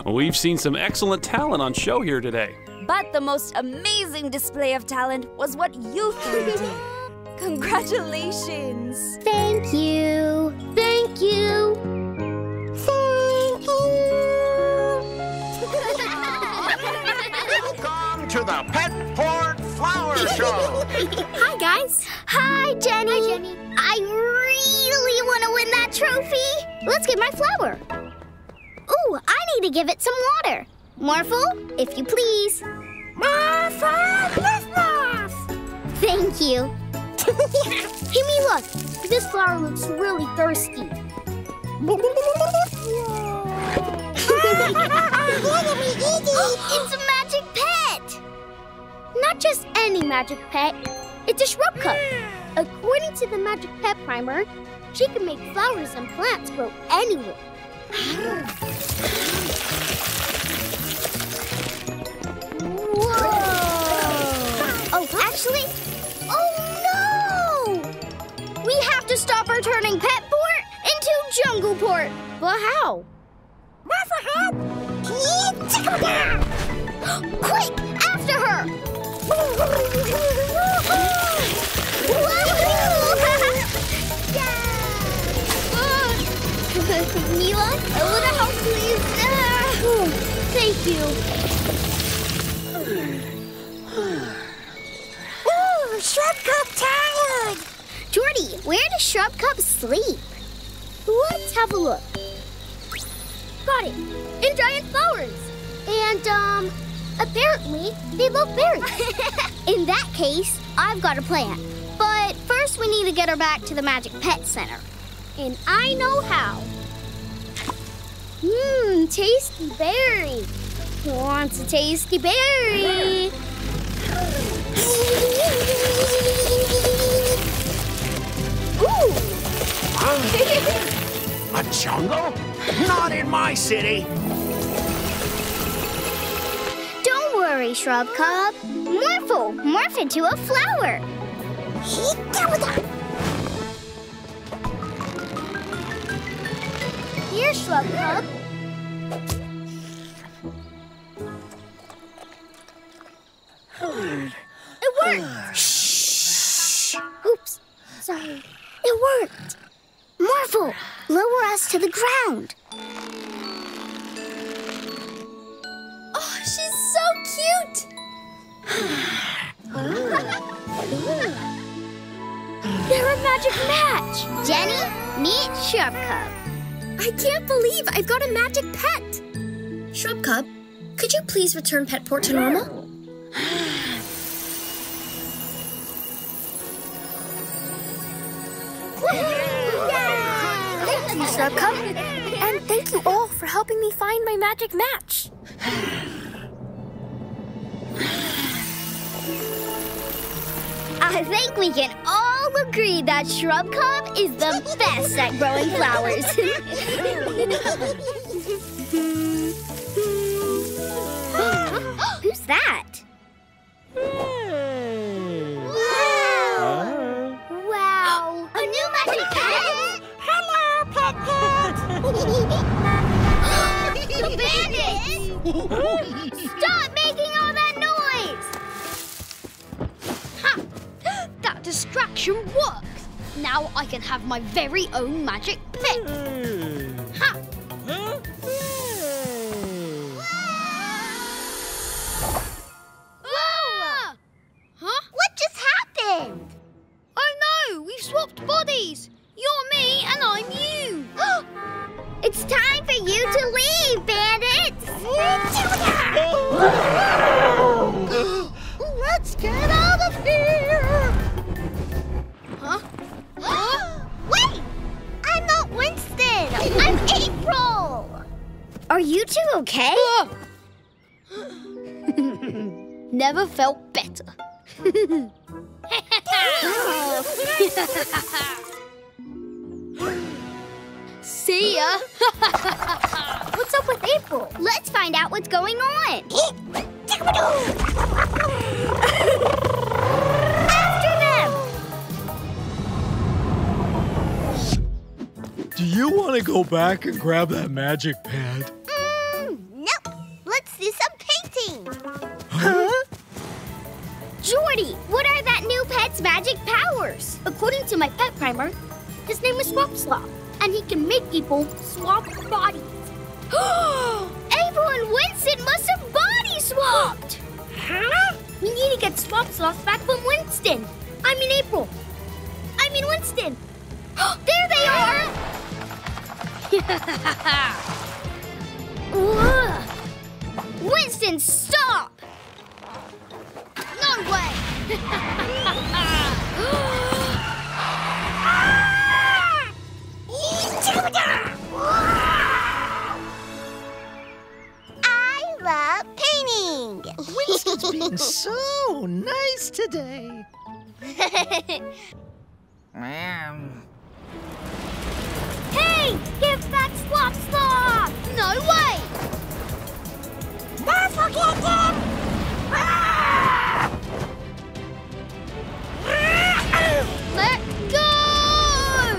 We've seen some excellent talent on show here today. But the most amazing display of talent was what you three did. Congratulations! Thank you! Thank you! Thank you! Welcome to the Pet Port Flower Show! Hi, guys! Hi, Jenny! Hi, Jenny! I really want to win that trophy! Let's get my flower! Ooh, I need to give it some water! Morphle, if you please. Morphle, Christmas! Thank you. Hey, me, look. This flower looks really thirsty. It's a magic pet. Not just any magic pet. It's a shrub cup. According to the magic pet primer, she can make flowers and plants grow anywhere. Whoa! to stop her turning Petport into Jungleport. But how? Quick! After her! Mila, a little help, please. Thank you. Ooh, Shrub Cup tired. Jordy, where does Shrub Cup sleep? Let's have a look. Got it. In giant flowers. And, apparently, they love berries. In that case, I've got a plan. But first, we need to get her back to the Magic Pet Center. And I know how. Mmm, tasty berry. Who wants a tasty berry? Ooh! A jungle? Not in my city. Don't worry, Shrub Cub. Morphle! Morph into a flower! Here, Shrub Cub. It worked! Shh! Oops, sorry. It worked! Morphle, lower us to the ground. Oh, she's so cute! They're a magic match! Jenny, meet Shrub Cub. I can't believe I've got a magic pet! Shrub Cub, could you please return Petport to normal? Thank you, Shrub Cub. And thank you all for helping me find my magic match. I think we can all agree that Shrub Cub is the best at growing flowers. Who's that? Wow! Wow! A new magic pet! Hello, Pet Pet! The bandits! Stop making all that noise! Ha! That distraction works! Now I can have my very own magic pet! Ha! Whoa! Huh? What just happened? Oh no! We've swapped bodies! You're me and I'm you! It's time for you to leave, bandits! Let's get out of here! Huh? Wait! I'm not Winston! I'm April! Are you two okay? Never felt better. See ya! What's up with April? Let's find out what's going on! After them! Do you want to go back and grab that magic pad? Nope. Let's do some painting! Huh? Jordy, what are that new pet's magic powers? According to my pet primer, his name is Swap Slop. And he can make people swap bodies. April and Winston must have body swapped! Huh? We need to get Swap Sloth back from Winston. I mean April. I mean Winston. There they are! Winston, stop! No way! I love painting. Winston's being so nice today. Hey, give back Swap Slop! No way! Don't forget him! Let go!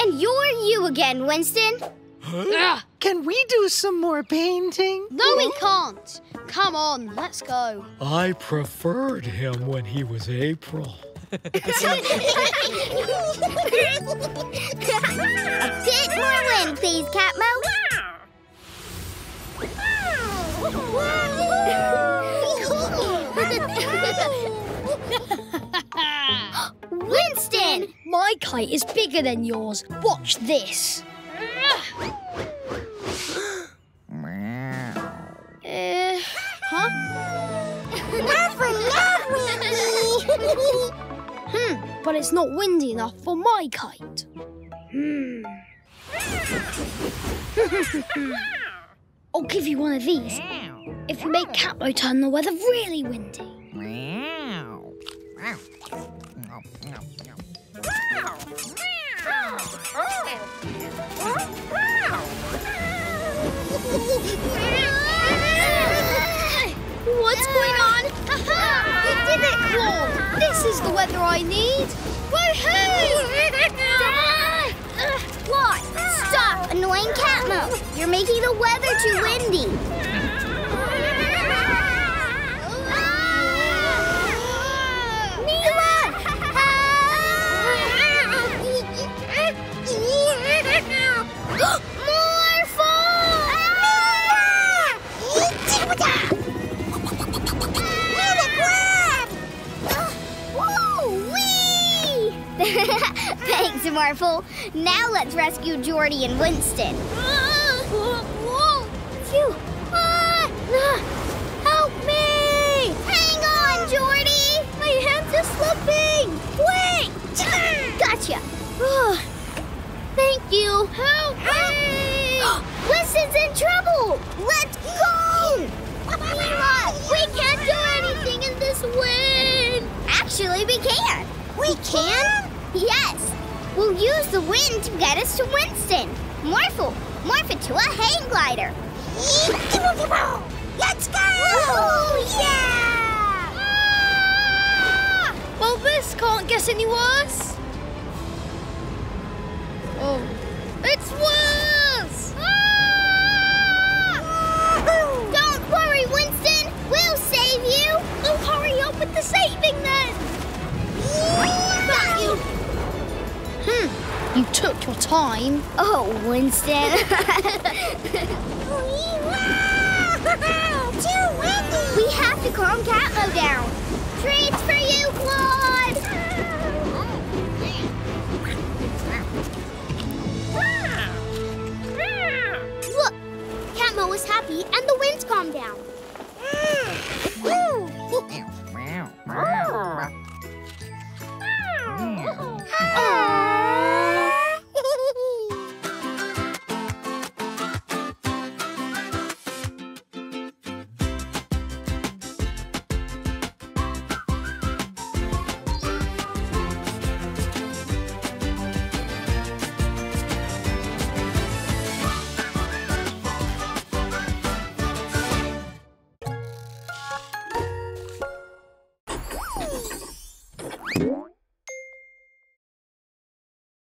And you're you again, Winston. Huh? Can we do some more painting? No, we can't. Come on, let's go. I preferred him when he was April. Get more wind, please, Catmo. Winston! My kite is bigger than yours. Watch this. Huh? But it's not windy enough for my kite. I'll give you one of these if you make Catmo turn the weather really windy. What's going on? We did it! Whoa, this is the weather I need. Woohoo! What? Stop annoying Catmo. You're making the weather too windy. Thanks, Morphle. Now let's rescue Jordy and Winston. Phew. Help me! Hang on, Jordy! My hands are slipping! Wait! Gotcha! Thank you! Help me! Winston's in trouble! Let's go! Mila, we can't do anything in this wind! Actually, we can! We can? Yes! We'll use the wind to get us to Winston. Morphle, morph it to a hang glider. Let's go! Woohoo! Yeah! Ah! Well, this can't get any worse. Oh, it's worse! Ah! Don't worry, Winston. We'll save you. Oh, hurry up with the saving then. Got you. You took your time. Oh, Winston. We have to calm Catmo down. Treats for you, Claude. Look, Catmo is happy and the wind's calmed down.